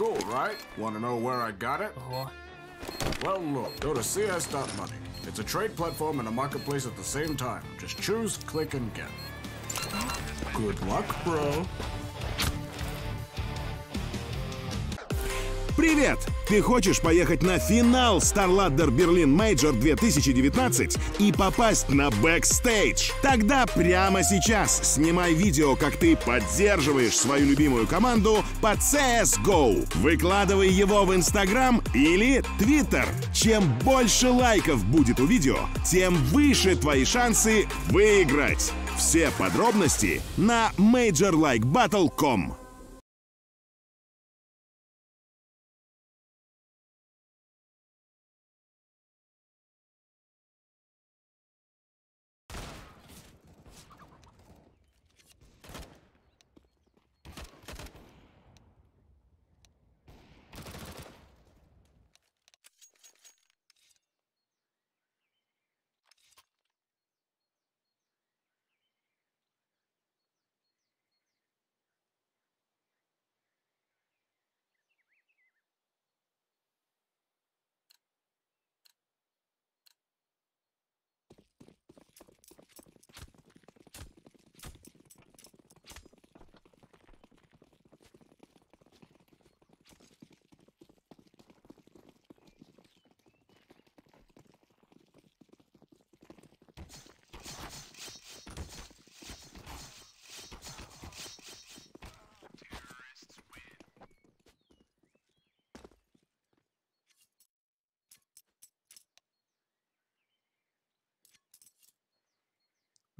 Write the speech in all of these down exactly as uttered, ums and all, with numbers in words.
Cool, right? Want to know where I got it? Uh-huh. Well, look, go to C S dot money. It's a trade platform and a marketplace at the same time. Just choose, click, and get. Good luck, bro. Привет! Ты хочешь поехать на финал StarLadder Berlin Major две тысячи девятнадцать и попасть на бэкстейдж? Тогда прямо сейчас снимай видео, как ты поддерживаешь свою любимую команду по си эс го. Выкладывай его в Instagram или Twitter. Чем больше лайков будет у видео, тем выше твои шансы выиграть. Все подробности на Major Like Battle точка com.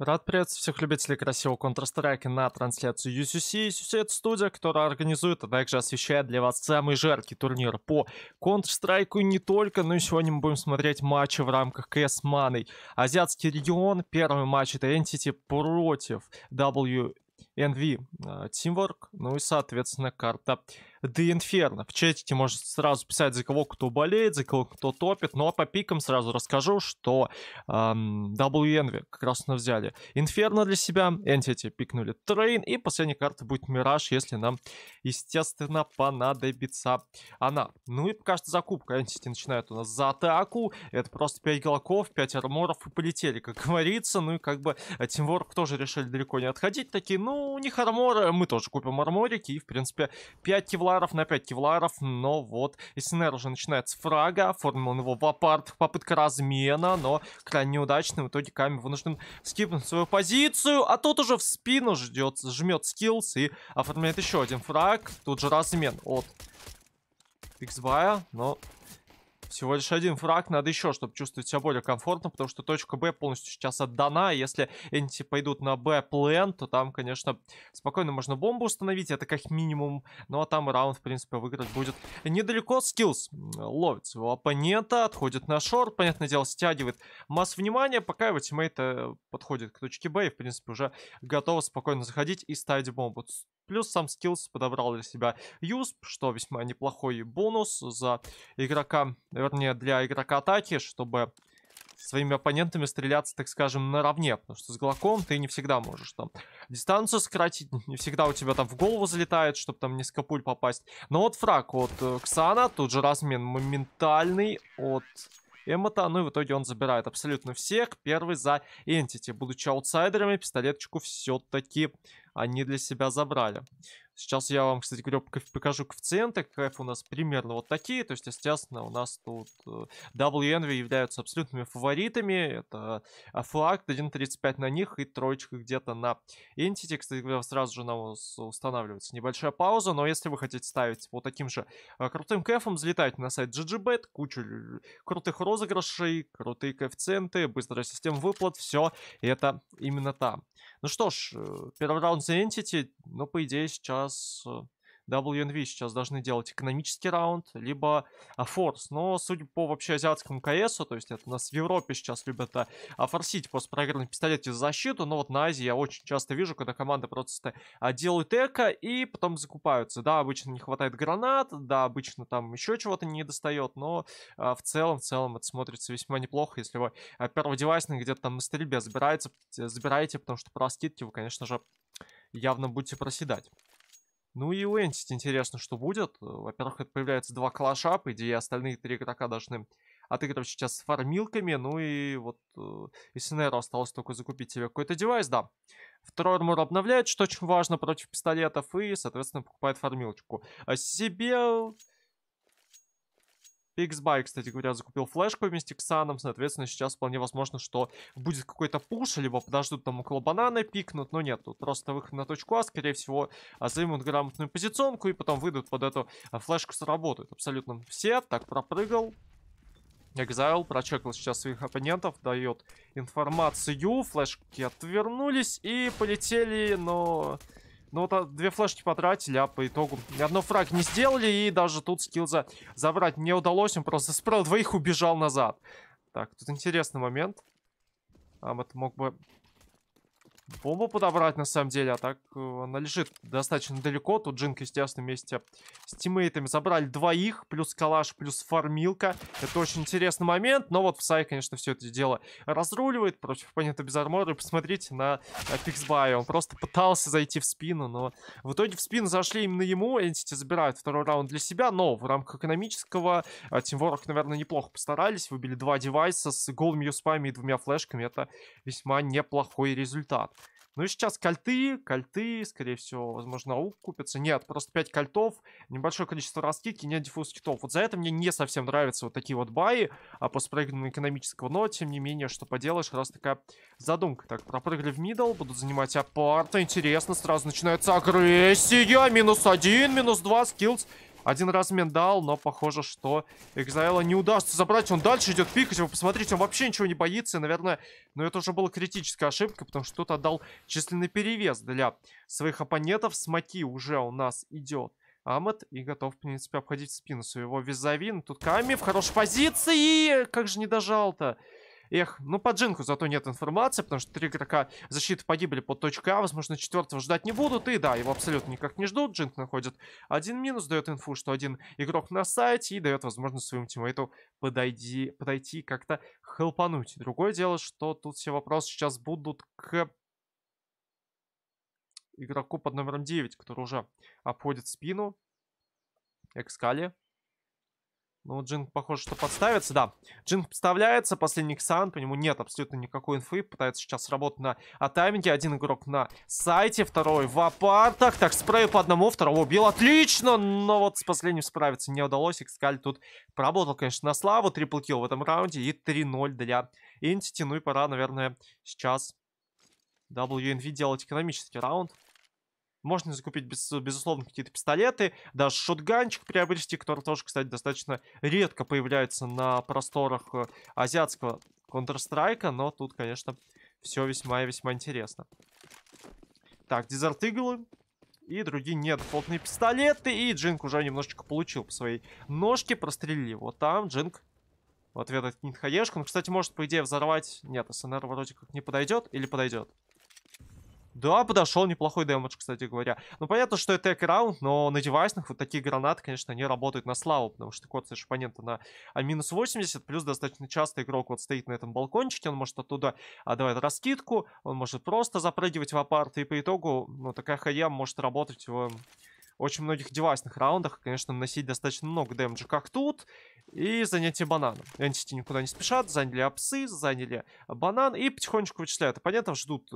Рад приветствовать всех любителей красивого Counter-Strike на трансляцию ю си си. ю си си — это студия, которая организует, а также освещает для вас самый жаркий турнир по Counter-Strike и не только. Но и сегодня мы будем смотреть матчи в рамках си эс.Money. Азиатский регион. Первый матч — это Entity против дабл ю эн ви Teamwork. Ну и, соответственно, карта The Inferno. В чатике можете сразу писать, за кого кто болеет, за кого кто топит. Ну а по пикам сразу расскажу, что эм, дабл ю эн ви как раз мы взяли Inferno для себя, Entity пикнули Train, и последняя карта будет Мираж, если нам, естественно, понадобится она. Ну и пока что закупка. Entity начинает у нас за атаку. Это просто пять голков, пять арморов и полетели, как говорится. Ну и как бы Teamwork тоже решили далеко не отходить. Такие, ну, у них арморы, мы тоже купим арморики. И, в принципе, пять кивлов на пять кевларов, но вот СНР уже начинает с фрага, оформил его в апарт, попытка размена, но крайне неудачный, в итоге Ками вынужден скипнуть свою позицию, а тут уже в спину ждет, жмет скиллс и оформляет еще один фраг, тут же размен от Xbaya, но всего лишь один фраг, надо еще, чтобы чувствовать себя более комфортно, потому что точка Б полностью сейчас отдана. Если Entity пойдут на Б-плен, то там, конечно, спокойно можно бомбу установить, это как минимум. Ну а там раунд, в принципе, выиграть будет недалеко. Скиллс ловит своего оппонента, отходит на шорт, понятное дело, стягивает масс внимания, пока его тиммейт подходит к точке Б и, в принципе, уже готовы спокойно заходить и ставить бомбу. Плюс сам скиллс подобрал для себя юсп, что весьма неплохой бонус за игрока, вернее, для игрока атаки, чтобы своими оппонентами стреляться, так скажем, наравне. Потому что с глоком ты не всегда можешь там дистанцию сократить, не всегда у тебя там в голову залетает, чтобы там несколько пуль попасть. Но вот фраг от Ксана, тут же размен моментальный от Эммота. Ну и в итоге он забирает абсолютно всех. Первый за Entity. Будучи аутсайдерами, пистолеточку все-таки они для себя забрали. Сейчас я вам, кстати говоря, покажу коэффициенты. КФ у нас примерно вот такие. То есть, естественно, у нас тут дабл ю эн ви являются абсолютными фаворитами. Это флаг, один тридцать пять на них и троечка где-то на Entity. Кстати говоря, сразу же нам устанавливается небольшая пауза. Но если вы хотите ставить вот таким же крутым КФом, залетайте на сайт джи джи.Bet. Кучу крутых розыгрышей, крутые коэффициенты, быстрая система выплат. Все это именно там. Ну что ж, первый раунд за Entity. Но, по идее, сейчас дабл ю эн ви сейчас должны делать экономический раунд, либо форс. Но, судя по вообще азиатскому КСу, то есть это у нас в Европе сейчас любят форсить после проигранной пистолете за защиту, но вот на Азии я очень часто вижу, когда команда просто делают эко и потом закупаются. Да, обычно не хватает гранат, да, обычно там еще чего-то не достает, но в целом, в целом это смотрится весьма неплохо, если вы первый девайсный где-то там на стрельбе забираете, забираете, потому что про скидки вы, конечно же, явно будете проседать. Ну и у Entity интересно, что будет. Во-первых, это появляется два калаша, по идее, остальные три игрока должны отыгрывать сейчас с фармилками. Ну и вот из Синеро осталось только закупить себе какой-то девайс, да. Второй армор обновляет, что очень важно против пистолетов, и, соответственно, покупает фармилочку. А себе... Иксбай, кстати говоря, закупил флешку вместе с Ксаном, соответственно, сейчас вполне возможно, что будет какой-то пуш, либо подождут там около банана, пикнут, но нет, тут просто выход на точку А, скорее всего, займут грамотную позиционку и потом выйдут под эту флешку, сработают абсолютно все. Так, пропрыгал. Exile прочекал сейчас своих оппонентов, дает информацию, флешки отвернулись и полетели, но... Ну вот две флешки потратили, а по итогу ни одно фраг не сделали, и даже тут скилза забрать не удалось. Он просто справил двоих, убежал назад. Так, тут интересный момент. Ам это мог бы бомбу подобрать на самом деле, а так она лежит достаточно далеко. Тут Джинк, естественно, вместе с тиммейтами забрали двоих, плюс калаш, плюс фармилка. Это очень интересный момент, но вот в Псай, конечно, все это дело разруливает против оппонента без армора. И посмотрите на Пиксбай, он просто пытался зайти в спину, но в итоге в спину зашли именно ему. Entity забирают второй раунд для себя, но в рамках экономического Teamwork, наверное, неплохо постарались. Выбили два девайса с голыми юспами и двумя флешками, это весьма неплохой результат. Ну и сейчас кальты, кальты, скорее всего, возможно, аук купятся. Нет, просто пять кальтов, небольшое количество раскидки, нет диффуз китов. Вот за это мне не совсем нравятся вот такие вот баи, а после проигранного экономического, но, тем не менее, что поделаешь, раз такая задумка. Так, пропрыгали в мидл, будут занимать апарта, интересно, сразу начинается агрессия, минус один, минус два, скиллс. Один размен дал, но похоже, что Экзайла не удастся забрать. Он дальше идет пикать. Вы посмотрите, он вообще ничего не боится. И, наверное, но это уже была критическая ошибка, потому что тут отдал численный перевес для своих оппонентов. Смоки уже у нас идет Амет и готов, в принципе, обходить спину своего визави. Тут Ками в хорошей позиции. Как же не дожал-то. Эх, ну по Джинку зато нет информации, потому что три игрока защиты погибли под точкой А. Возможно, четвертого ждать не будут. И да, его абсолютно никак не ждут. Джинк находит один минус, дает инфу, что один игрок на сайте, и дает возможность своему тиммейту подойти, подойти как-то хелпануть. Другое дело, что тут все вопросы сейчас будут к игроку под номером девять, который уже обходит спину. Экскали. Ну, Джинк, похоже, что подставится, да. Джинк подставляется, последний Ксан, по нему нет абсолютно никакой инфы. Пытается сейчас работать на тайминге. Один игрок на сайте, второй в апартах. Так, спрей по одному, второго убил. Отлично, но вот с последним справиться не удалось. Экскаль тут поработал, конечно, на славу. Трипл-килл в этом раунде и три ноль для Entity. Ну и пора, наверное, сейчас дабл ю эн ви делать экономический раунд. Можно закупить, без, безусловно, какие-то пистолеты, даже шотганчик приобрести, который тоже, кстати, достаточно редко появляется на просторах азиатского Counter-Strike, но тут, конечно, все весьма и весьма интересно. Так, Desert Eagle и другие недефолтные пистолеты, и Джинк уже немножечко получил по своей ножке, прострелили вот там, Джинк. В ответ от Нитхаешку, он, кстати, может, по идее, взорвать, нет, СНР вроде как не подойдет или подойдет. Да, подошел неплохой дэмэдж, кстати говоря. Ну, понятно, что это эк-раунд, но на девайсных вот такие гранаты, конечно, не работают на славу, потому что корсишь оппонента на а, минус восемьдесят, плюс достаточно часто игрок вот стоит на этом балкончике, он может оттуда отдавать раскидку, он может просто запрыгивать в апарт, и по итогу, ну, такая хаям может работать в... очень многих девайсных раундах, конечно, наносить достаточно много дэмджа, как тут. И занятие бананом. Entity никуда не спешат, заняли апсы, заняли банан и потихонечку вычисляют оппонентов, ждут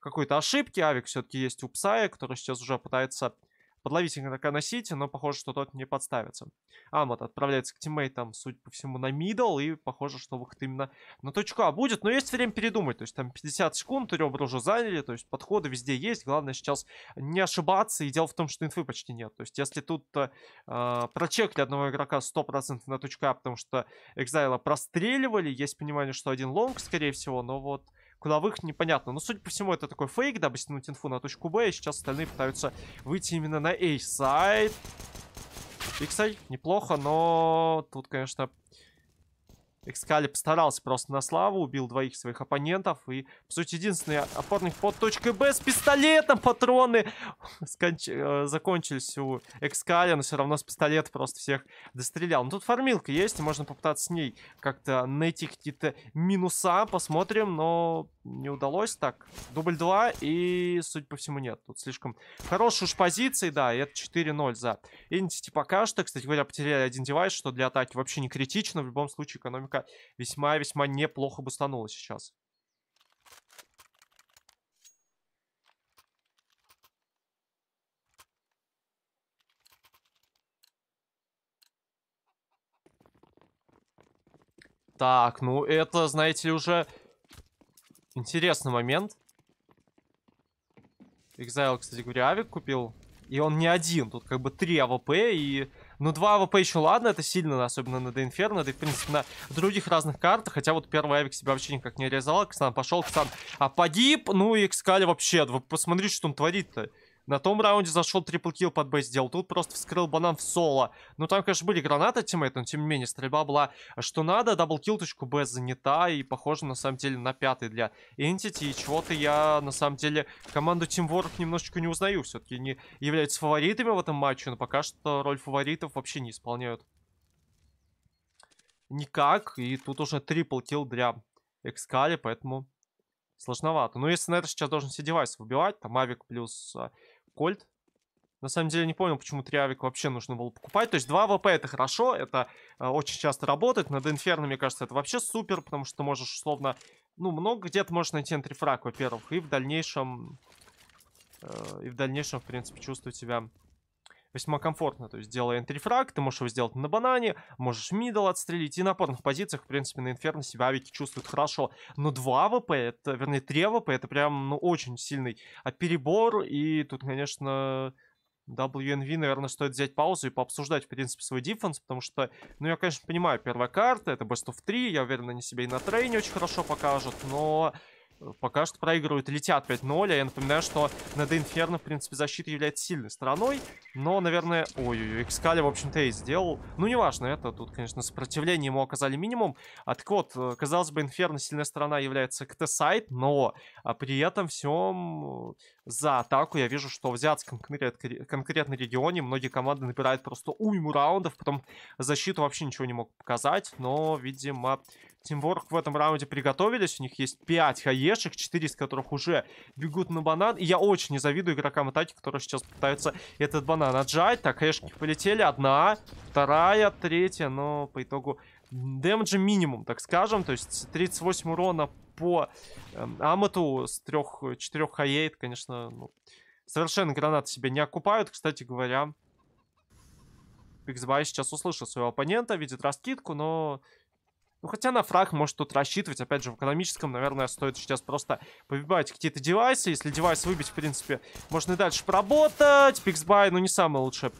какой-то ошибки. Авик все-таки есть у Псая, который сейчас уже пытается подловить игрока на сити, но похоже, что тот не подставится. Амат отправляется к тиммейтам, судя по всему, на мидл, и похоже, что выход именно на точку А будет, но есть время передумать, то есть там пятьдесят секунд, ребра уже заняли, то есть подходы везде есть, главное сейчас не ошибаться, и дело в том, что инфы почти нет, то есть если тут э, прочекли одного игрока сто процентов на точку А, потому что Экзайла простреливали, есть понимание, что один лонг, скорее всего, но вот... Куда выход, непонятно. Но, судя по всему, это такой фейк, дабы стянуть инфу на точку Б. И сейчас остальные пытаются выйти именно на A-сайд. Иксай неплохо, но тут, конечно, Экскалиб старался просто на славу. Убил двоих своих оппонентов. И, по сути, единственный опорник под точкой Б с пистолетом. Патроны Сконч... закончились у Экскалиба, но все равно с пистолета просто всех дострелял. Но тут фармилка есть, и можно попытаться с ней как-то найти какие-то минуса. Посмотрим, но не удалось. Так, дубль два, и, судя по всему, нет. Тут слишком хорошие уж позиции, да, и это четыре ноль за Entity пока что. Кстати говоря, потеряли один девайс, что для атаки вообще не критично. В любом случае, экономика весьма-весьма неплохо бы стануло сейчас. Так, ну это, знаете ли, уже интересный момент. Exile, кстати говоря, авик купил. И он не один. Тут как бы три АВП и... Ну, два АВП еще ладно, это сильно, особенно на The Inferno, да и, в принципе, на других разных картах. Хотя вот первый авик себя вообще никак не реализовал. Ксан пошел, Ксан а погиб. Ну и Экскали вообще, вы посмотрите, что он творит-то. На том раунде зашел, трипл-килл под Б сделал. Тут просто вскрыл банан в соло. Ну, там, конечно, были гранаты от тиммейта, но, тем не менее, стрельба была что надо. Дабл-килл, точку Б занята. И, похоже, на самом деле, на пятый для Entity. И чего-то я, на самом деле, команду Teamwork немножечко не узнаю. Все-таки они являются фаворитами в этом матче. Но пока что роль фаворитов вообще не исполняют никак. И тут уже трипл-килл для Экскали, поэтому сложновато. Но если, наверное, сейчас должен все девайсы выбивать. Там авик плюс... Кольт. На самом деле не понял, почему три авика вообще нужно было покупать. То есть два АВП это хорошо, это э, очень часто работает. Над Инферно, мне кажется, это вообще супер, потому что ты можешь, условно, ну, много где-то можешь найти энтрифраг, во-первых, и в дальнейшем, э, и в дальнейшем, в принципе, чувствовать себя весьма комфортно. То есть, делая энтрифраг, ты можешь его сделать на банане, можешь мидл отстрелить, и на опорных позициях, в принципе, на Инферно себя авики чувствуют хорошо. Но два АВП, это, вернее, три АВП, это прям, ну, очень сильный перебор, и тут, конечно... дабл ю эн ви, наверное, стоит взять паузу и пообсуждать, в принципе, свой дефенс, потому что, ну, я, конечно, понимаю, первая карта, это бест оф три, я уверен, они себя и на трейне очень хорошо покажут, но пока что проигрывают, летят пять ноль, а я напоминаю, что на The Inferno, в принципе, защита является сильной стороной, но, наверное, ой-ой-ой, Экскали, в общем-то, и сделал, ну, неважно, это тут, конечно, сопротивление ему оказали минимум, а так вот, казалось бы, Inferno, сильная сторона является КТ-сайт, но а при этом всем... За атаку я вижу, что в азиатском конкретно регионе многие команды набирают просто уйму раундов. Потом защиту вообще ничего не мог показать. Но, видимо, Teamwork в этом раунде приготовились. У них есть пять хаешек, четыре из которых уже бегут на банан. И я очень не завидую игрокам атаки, которые сейчас пытаются этот банан отжать. Так, хаешки полетели. Одна, вторая, третья. Но по итогу дэмэджа минимум, так скажем. То есть тридцать восемь урона по э, Амату с трёх-четырёх хаей, конечно, ну, совершенно гранаты себя не окупают. Кстати говоря, Пиксбай сейчас услышал своего оппонента, видит раскидку, но... Ну, хотя на фраг может тут рассчитывать. Опять же, в экономическом, наверное, стоит сейчас просто побивать какие-то девайсы. Если девайс выбить, в принципе, можно и дальше поработать. Пиксбай, ну, не самое лучшее.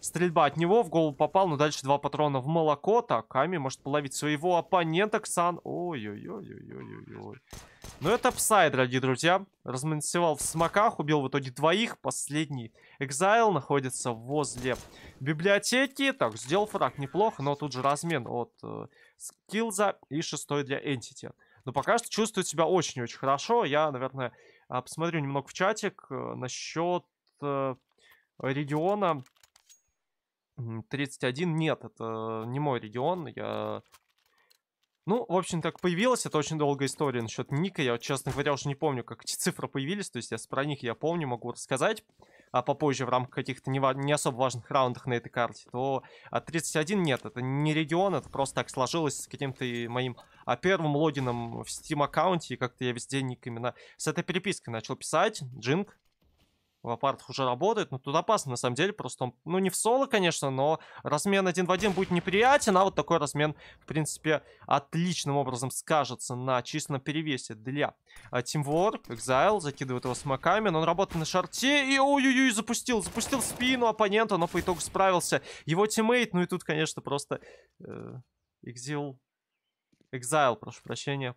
Стрельба от него, в голову попал, но дальше два патрона в молоко. Так, Ами может половить своего оппонента, Ксан. Ой-ой-ой-ой-ой-ой-ой. Ну это Псай, дорогие друзья. Размансевал в смоках, убил в итоге двоих. Последний Экзайл находится возле библиотеки. Так, сделал фраг неплохо, но тут же размен от э, Скилза и шестой для Entity. Но пока что чувствует себя очень-очень хорошо. Я, наверное, посмотрю немного в чатик э, насчет э, региона... тридцать один, нет, это не мой регион, я... Ну, в общем, так появилось, это очень долгая история насчет ника, я, честно говоря, уже не помню, как эти цифры появились, то есть я про них я помню, могу рассказать. а, попозже в рамках каких-то не, не особо важных раундах на этой карте, то а, тридцать один нет, это не регион, это просто так сложилось с каким-то моим а, первым логином в Steam-аккаунте, и как-то я весь день именно с этой перепиской начал писать. Джинк в апартах уже работает, но тут опасно, на самом деле, просто он, ну, не в соло, конечно, но размен один в один будет неприятен, а вот такой размен, в принципе, отличным образом скажется на численном перевесе для Teamwork. Exile закидывает его смоками, но он работает на шарте и, ой-ой-ой, запустил, запустил спину оппонента, но по итогу справился его тиммейт, ну и тут, конечно, просто э, Exile, Exile, прошу прощения,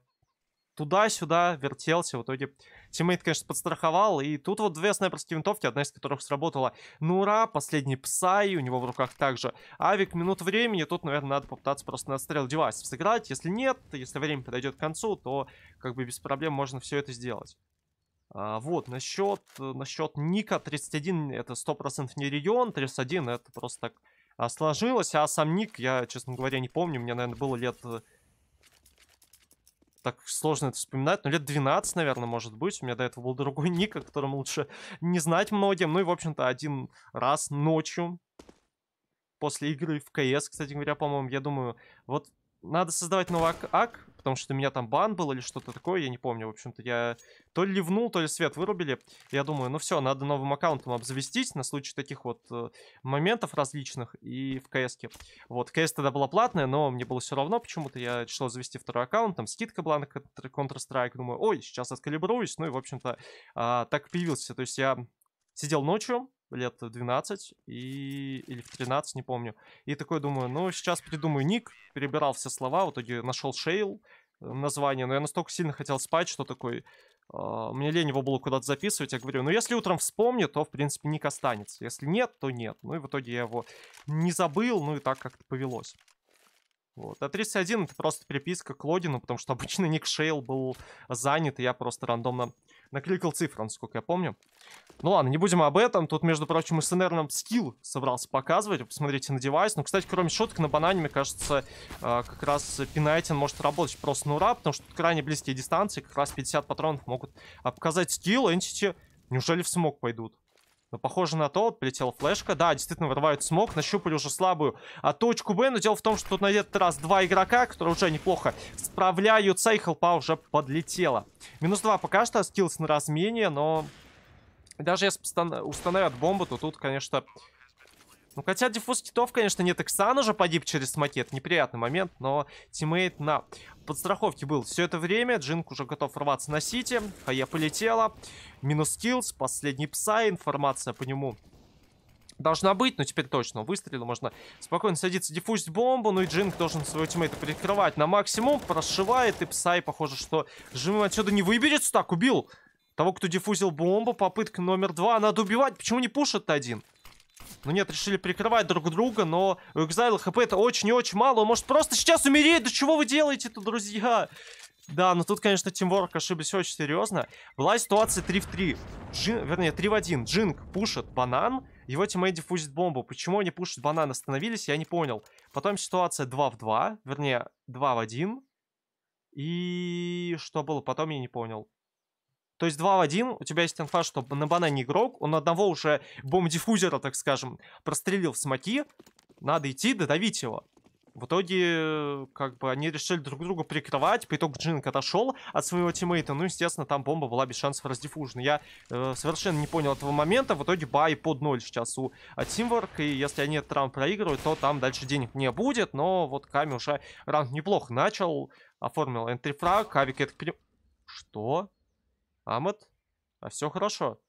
туда-сюда вертелся, в итоге тиммейт, конечно, подстраховал, и тут вот две снайперские винтовки, одна из которых сработала. Ну ура, последний Псай, у него в руках также авик, минут времени, тут, наверное, надо попытаться просто на отстрел девайсов сыграть, если нет, если время подойдет к концу, то как бы без проблем можно все это сделать. А, вот, насчет, насчет Ника, тридцать один это сто процентов не регион, тридцать один это просто так а, сложилось, а сам Ник, я, честно говоря, не помню, мне, наверное, было лет... Так сложно это вспоминать, но лет двенадцать, наверное, может быть. У меня до этого был другой ник, о котором лучше не знать многим. Ну и, в общем-то, один раз ночью после игры в КС, кстати говоря, по-моему, я думаю, вот надо создавать новый ак, потому что у меня там бан был или что-то такое, я не помню. В общем-то, я то ли ливнул, то ли свет вырубили. Я думаю, ну все, надо новым аккаунтом обзавестись на случай таких вот э, моментов различных и в КС-ке. Вот, КС тогда была платная, но мне было все равно почему-то. Я решил завести второй аккаунт, там скидка была на Counter-Strike. Думаю, ой, сейчас откалибруюсь. Ну и, в общем-то, э, так появился. То есть я сидел ночью лет двенадцать и... или в тринадцать, не помню. И такой думаю, ну сейчас придумаю ник. Перебирал все слова, в итоге нашел Шейл название. Но я настолько сильно хотел спать, что такой... Uh, мне лень его было куда-то записывать. Я говорю, ну если утром вспомню, то в принципе ник останется. Если нет, то нет. Ну и в итоге я его не забыл, ну и так как-то повелось. Вот. А тридцать один это просто переписка к логину, потому что обычно ник Шейл был занят, и я просто рандомно накликал цифры, насколько я помню. Ну ладно, не будем об этом. Тут, между прочим, СНР нам скилл собрался показывать. Посмотрите на девайс. Ну, кстати, кроме шуток, на банане, мне кажется, как раз пинайтин может работать просто на ура, потому что тут крайне близкие дистанции. Как раз пятьдесят патронов могут показать скилл. Entity, неужели в смог пойдут? Но похоже на то, вот прилетела флешка. Да, действительно вырывают смог, нащупали уже слабую а точку Б, но дело в том, что тут на этот раз два игрока, которые уже неплохо справляются, и хелпа уже подлетела. Минус два пока что, скиллс на размене, но даже если установят бомбу, то тут, конечно... Ну, хотя диффуз китов, конечно, нет. Иксан уже погиб через смоки. Это неприятный момент, но тиммейт на подстраховке был все это время. Джинк уже готов рваться на сити. Хая полетела. Минус скиллс. Последний пса. Информация по нему должна быть. Но теперь точно выстрелил. Можно спокойно садиться, диффузить бомбу. Ну и Джинк должен своего тиммейта прикрывать на максимум. Прошивает и пса. И похоже, что живым отсюда не выберется. Так, убил того, кто диффузил бомбу. Попытка номер два. Надо убивать. Почему не пушит один? Ну нет, решили прикрывать друг друга, но у Exile хп это очень и очень мало. Он может просто сейчас умереть. Да чего вы делаете-то, друзья? Да, но тут, конечно, Teamwork ошиблись очень серьезно. Была ситуация три в три. Джин... Вернее, три в один. Джинк пушит банан. Его тиммейт диффузит бомбу. Почему они пушат банан? Остановились, я не понял. Потом ситуация два в два. Вернее, два в один. И... Что было потом, я не понял. То есть два в один, у тебя есть инфа, что на банане игрок, он одного уже бомб-диффузера, так скажем, прострелил в смоки, надо идти додавить его. В итоге, как бы, они решили друг друга прикрывать, по итогу Джинк отошел от своего тиммейта, ну, естественно, там бомба была без шансов раздиффужена. Я э, совершенно не понял этого момента, в итоге бай под ноль сейчас у Teamwork, и если они этот раунд проигрывают, то там дальше денег не будет, но вот Ками уже раунд неплохо начал, оформил энтрифраг, Авик это... Что? Амат? А все хорошо.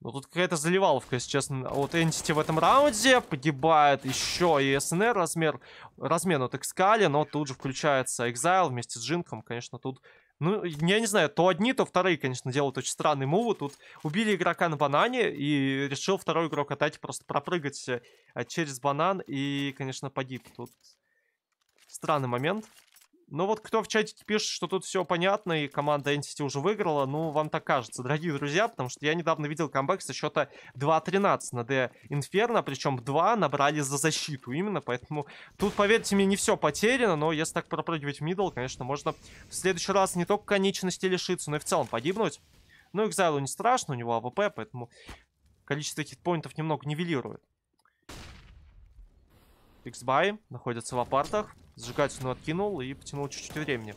Ну тут какая-то заливаловка, если честно. Вот Entity в этом раунде погибает еще и СНР размер, размен от Экскали, но тут же включается Exile вместе с Джинком. Конечно, тут... Ну, я не знаю, то одни, то вторые, конечно, делают очень странные мувы. Тут убили игрока на банане и решил второй игрок атаки просто пропрыгать через банан и, конечно, погиб. Тут странный момент. Ну вот кто в чатике пишет, что тут все понятно и команда Entity уже выиграла, ну вам так кажется, дорогие друзья, потому что я недавно видел камбэк со счета два тринадцать на The Inferno, причем два набрали за защиту именно, поэтому тут, поверьте мне, не все потеряно, но если так пропрыгивать в мидл, конечно, можно в следующий раз не только конечности лишиться, но и в целом погибнуть. Ну, Exile не страшно, у него АВП, поэтому количество хитпоинтов немного нивелирует. Иксбай находится в апартах. Сжигательную откинул и потянул чуть-чуть времени.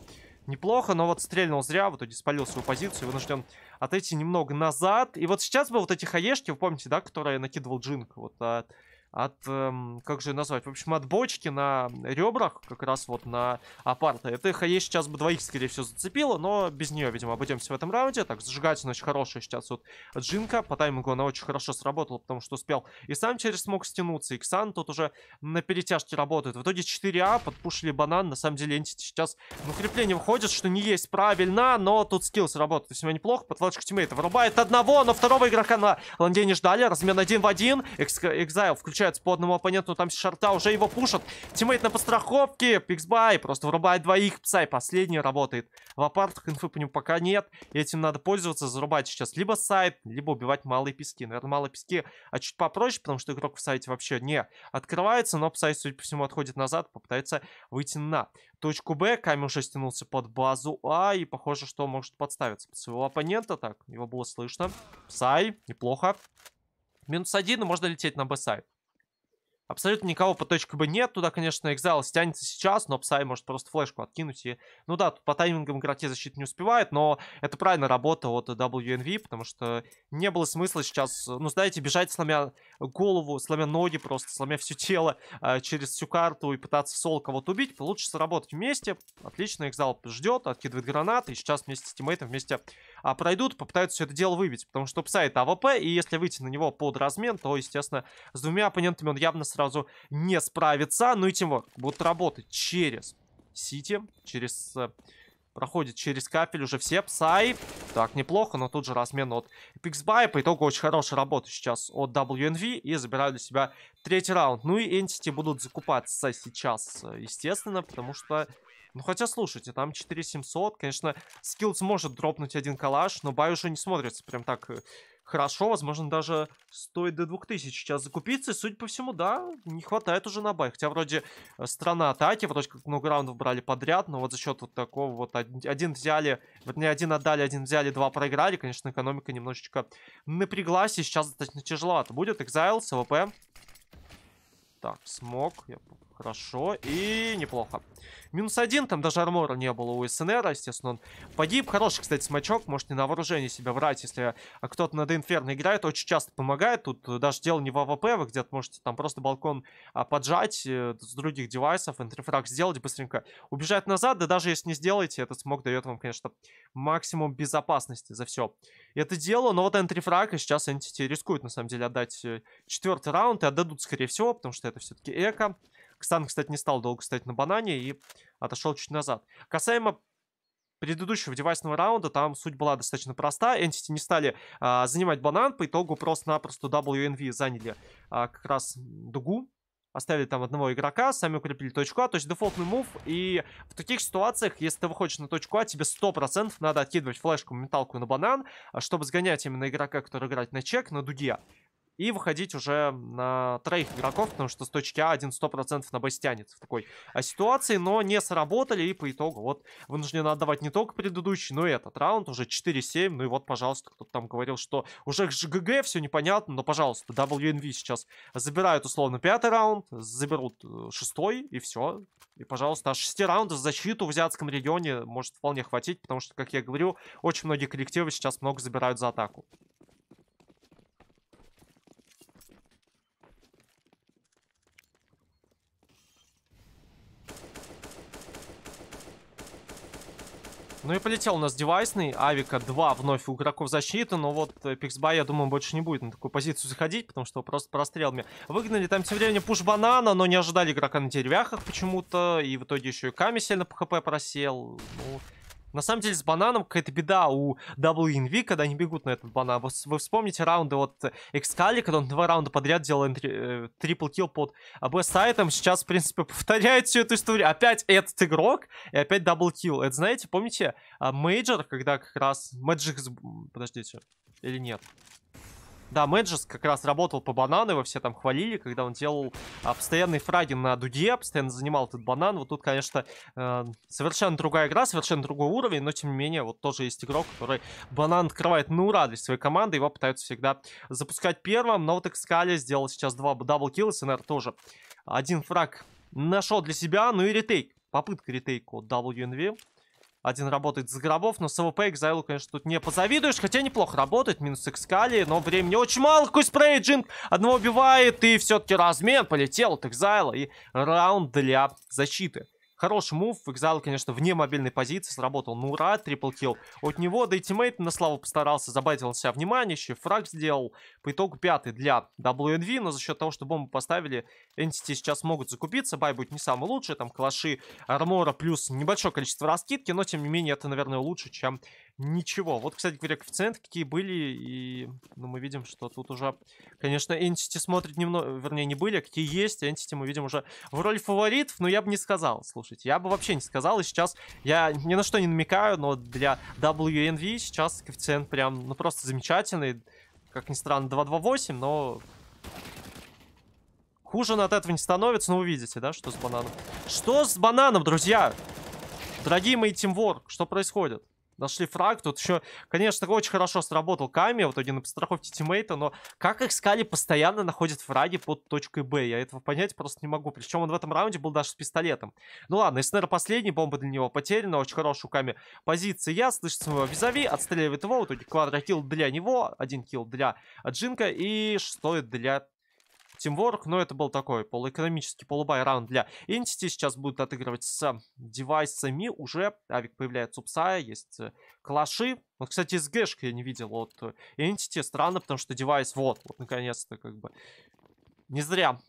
Неплохо, но вот стрельнул зря. В итоге спалил свою позицию. Вынужден отойти немного назад. И вот сейчас бы вот эти хаешки, вы помните, да, которые накидывал Джинк. Вот от, от эм, как же ее назвать? В общем, от бочки на ребрах, как раз вот на апарта. Это хаеш сейчас бы двоих, скорее всего, зацепило. Но без нее, видимо, обойдемся в этом раунде. Так, зажигательная очень хорошая сейчас вот Джинка. По таймингу она очень хорошо сработала, потому что успел и сам через смог стянуться. Иксан тут уже на перетяжке работает. В итоге четыре А, подпушили банан. На самом деле, Entity сейчас в укрепление выходит, что не есть правильно. Но тут скилл сработает весьма неплохо. Подводочка тиммейта вырубает одного, но второго игрока на ланде не ждали. Размен один в один. Exile включил по одному оппоненту, там шарта уже его пушат. Тиммейт на подстраховке. Пиксбай просто вырубает двоих. Псай последний работает в апартах. Инфы по нему пока нет. Этим надо пользоваться. Зарубать сейчас либо сайт, либо убивать малые пески. Наверное, малые пески а чуть попроще, потому что игрок в сайте вообще не открывается. Но Псай, судя по всему, отходит назад. Попытается выйти на точку Б. Камень уже стянулся под базу А. И похоже, что может подставиться под своего оппонента. Так, его было слышно. Псай, неплохо. Минус один, и можно лететь на Б-сайт. Абсолютно никого по точке Б нет. Туда, конечно, Exile стянется сейчас, но Псай может просто флешку откинуть. И... Ну да, тут по таймингам игроки защиты не успевают, но это правильно работа от дабл ю эн ви, потому что не было смысла сейчас, ну, знаете, бежать, сломя голову, сломя ноги, просто сломя все тело э, через всю карту и пытаться соло кого-то убить. Лучше сработать вместе. Отлично, Exile ждет, откидывает гранаты, и сейчас вместе с тиммейтом вместе а, пройдут, попытаются все это дело выбить, потому что Псай это АВП, и если выйти на него под размен, то, естественно, с двумя оппонентами он явно сработает. Сразу не справится. Ну и Teamwork будут работать через Сити. Через... Э, проходит через капель уже все. Псай. Так, неплохо, но тут же размен от Pixby. По итогу очень хорошая работа сейчас от дабл ю эн ви. И забирают для себя третий раунд. Ну и Entity будут закупаться сейчас, естественно, потому что... Ну, хотя, слушайте, там четыре семьсот. Конечно, Skills может дропнуть один калаш, но бай уже не смотрится прям так... Хорошо, возможно, даже стоит до двух тысяч сейчас закупиться. И, судя по всему, да, не хватает уже на бай. Хотя вроде страна атаки, вроде как много раундов брали подряд. Но вот за счет вот такого вот один взяли, вот не один отдали, один взяли, два проиграли. Конечно, экономика немножечко напряглась. И сейчас достаточно тяжеловато будет. Exile, СВП. Так, смог. Хорошо. И неплохо. Минус один. Там даже армора не было у СНР. Естественно, он погиб. Хороший, кстати, смачок. Можете на вооружение себя брать, если кто-то на The Inferno играет. Очень часто помогает. Тут даже дело не в АВП. Вы где-то можете там просто балкон поджать с других девайсов. Энтрифраг сделать быстренько. Убежать назад. Да даже если не сделаете, этот смог дает вам, конечно, максимум безопасности за все это дело. Но вот энтрифраг. И сейчас Entity рискует, на самом деле, отдать четвертый раунд. И отдадут, скорее всего, потому что это все-таки эко. Кстан, кстати, не стал долго стоять на банане и отошел чуть назад. Касаемо предыдущего девайсного раунда, там суть была достаточно проста. Entity не стали а, занимать банан. По итогу просто-напросто дабл ю эн ви заняли а, как раз дугу. Оставили там одного игрока, сами укрепили точку А. То есть дефолтный мув. И в таких ситуациях, если ты выходишь на точку А, тебе сто процентов надо откидывать флешку, металку на банан, чтобы сгонять именно игрока, который играет на чек, на дуге. И выходить уже на троих игроков, потому что с точки А один сто процентов на бэс тянется в такой ситуации. Но не сработали, и по итогу вот вынуждены отдавать не только предыдущий, но и этот раунд. Уже четыре семь, ну и вот, пожалуйста, кто-то там говорил, что уже джи джи, все непонятно. Но, пожалуйста, дабл ю эн ви сейчас забирают условно пятый раунд, заберут шестой, и все. И, пожалуйста, шести раундов защиту в азиатском регионе может вполне хватить, потому что, как я говорю, очень многие коллективы сейчас много забирают за атаку. Ну и полетел у нас девайсный. Авика два вновь у игроков защиты. Но вот Пиксбай, я думаю, больше не будет на такую позицию заходить, потому что просто прострелами выгнали. Там тем временем пуш банана, но не ожидали игрока на деревяхах почему-то. И в итоге еще и Ками сильно по хп просел. Ну... На самом деле с бананом какая-то беда у дабл ю эн ви, когда они бегут на этот банан. Вы, вы вспомните раунды от Экскали, когда он два раунда подряд делал э, трипл килл под АБ-сайтом. Сейчас, в принципе, повторяет всю эту историю. Опять этот игрок и опять дабл килл. Это, знаете, помните, Мейджор, когда как раз Мэджик... Подождите, или нет? Да, Мэджис как раз работал по банану, его все там хвалили, когда он делал а, постоянный фраги на дуде, постоянно занимал этот банан. Вот тут, конечно, э, совершенно другая игра, совершенно другой уровень, но тем не менее, вот тоже есть игрок, который банан открывает на ура для своей команды, его пытаются всегда запускать первым. Но вот Экскали сделал сейчас два даблкилла, СНР тоже один фраг нашел для себя, ну и ретейк, попытка ретейка от дабл ю эн ви. Один работает с гробов, но с АВП Экзайлу, конечно, тут не позавидуешь. Хотя неплохо работает, минус Экскали, но времени очень мало. Какой спрей, Джинк одного убивает, и все-таки размен полетел от Экзайла. И раунд для защиты. Хороший мув, Экзайл, конечно, вне мобильной позиции сработал. Ну ура, трипл килл от него, да и тиммейт на славу постарался, забайтил себя внимание, еще фраг сделал. По итогу пятый для дабл ю эн ви, но за счет того, что бомбу поставили, Entity сейчас могут закупиться. Бай будет не самый лучший, там калаши, армора плюс небольшое количество раскидки, но тем не менее это, наверное, лучше, чем ничего. Вот, кстати говоря, коэффициенты какие были, и ну, мы видим, что тут уже, конечно, Entity смотрит немного, вернее, не были, а какие есть. Entity мы видим уже в роли фаворитов, но я бы не сказал, слушай. Я бы вообще не сказал, и сейчас я ни на что не намекаю, но для дабл ю эн ви сейчас коэффициент прям, ну, просто замечательный. Как ни странно, два два восемь, но хуже он от этого не становится, но вы видите, да, что с бананом. Что с бананом, друзья? Дорогие мои Teamwork, что происходит? Нашли фраг, тут еще, конечно, очень хорошо сработал Ками, в итоге на подстраховке тиммейта, но как Экскали постоянно находит фраги под точкой Б, я этого понять просто не могу, причем он в этом раунде был даже с пистолетом. Ну ладно, СНР последний, бомба для него потеряна, очень хорошая у Ками позиция, я слышу своего визави, отстреливает его, в итоге квадрокилл для него, один килл для Джинка и шестой для Teamwork, но это был такой полуэкономический, полубай раунд для Entity. Сейчас будут отыгрывать с девайсами уже. Авик появляется у Пса, есть калаши. Вот, кстати, эс джи-шки я не видел от Entity. Странно, потому что девайс, вот, вот, наконец-то, как бы, не зря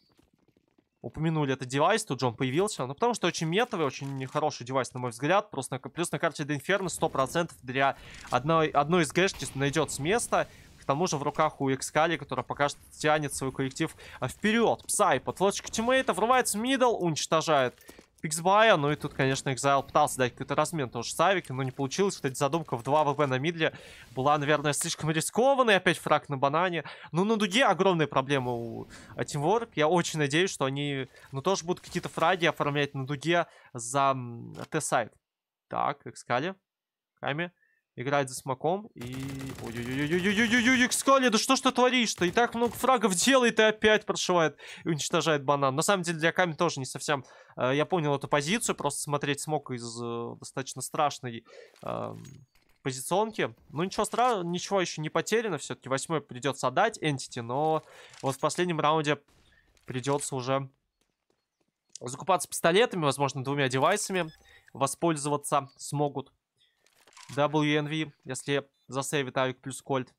упомянули этот девайс, тут же он появился. Ну, потому что очень метовый, очень хороший девайс, на мой взгляд. Просто на, плюс на карте The Inferno сто процентов для одной, одной эс джи-шки найдется место. К тому же в руках у Экскали, которая пока что тянет свой коллектив вперед. Псай под лодочку тиммейта врывается в мидл, уничтожает Пиксбая. Ну и тут, конечно, Экзайл пытался дать какой-то размен тоже с Авиком, но не получилось. Кстати, задумка в два вэ бэ на мидле была, наверное, слишком рискованной. Опять фраг на банане. Ну, на дуге огромные проблемы у Teamwork. Я очень надеюсь, что они, ну, тоже будут какие-то фраги оформлять на дуге за Т-сайт. Так, Экскали. Ками играет за смоком и... Ой-ой-ой-ой-ой-ой-ой-ой, Экскали, да что ж ты творишь-то? И так много фрагов делает и опять прошивает и уничтожает банан. На самом деле для Ками тоже не совсем... Э, я понял эту позицию, просто смотреть смог из э, достаточно страшной э, позиционки. Ну ничего страшного, ничего еще не потеряно, все-таки восьмой придется отдать Entity, но вот в последнем раунде придется уже закупаться пистолетами, возможно, двумя девайсами воспользоваться смогут дабл ю эн ви, если засейвит Авик плюс Кольт.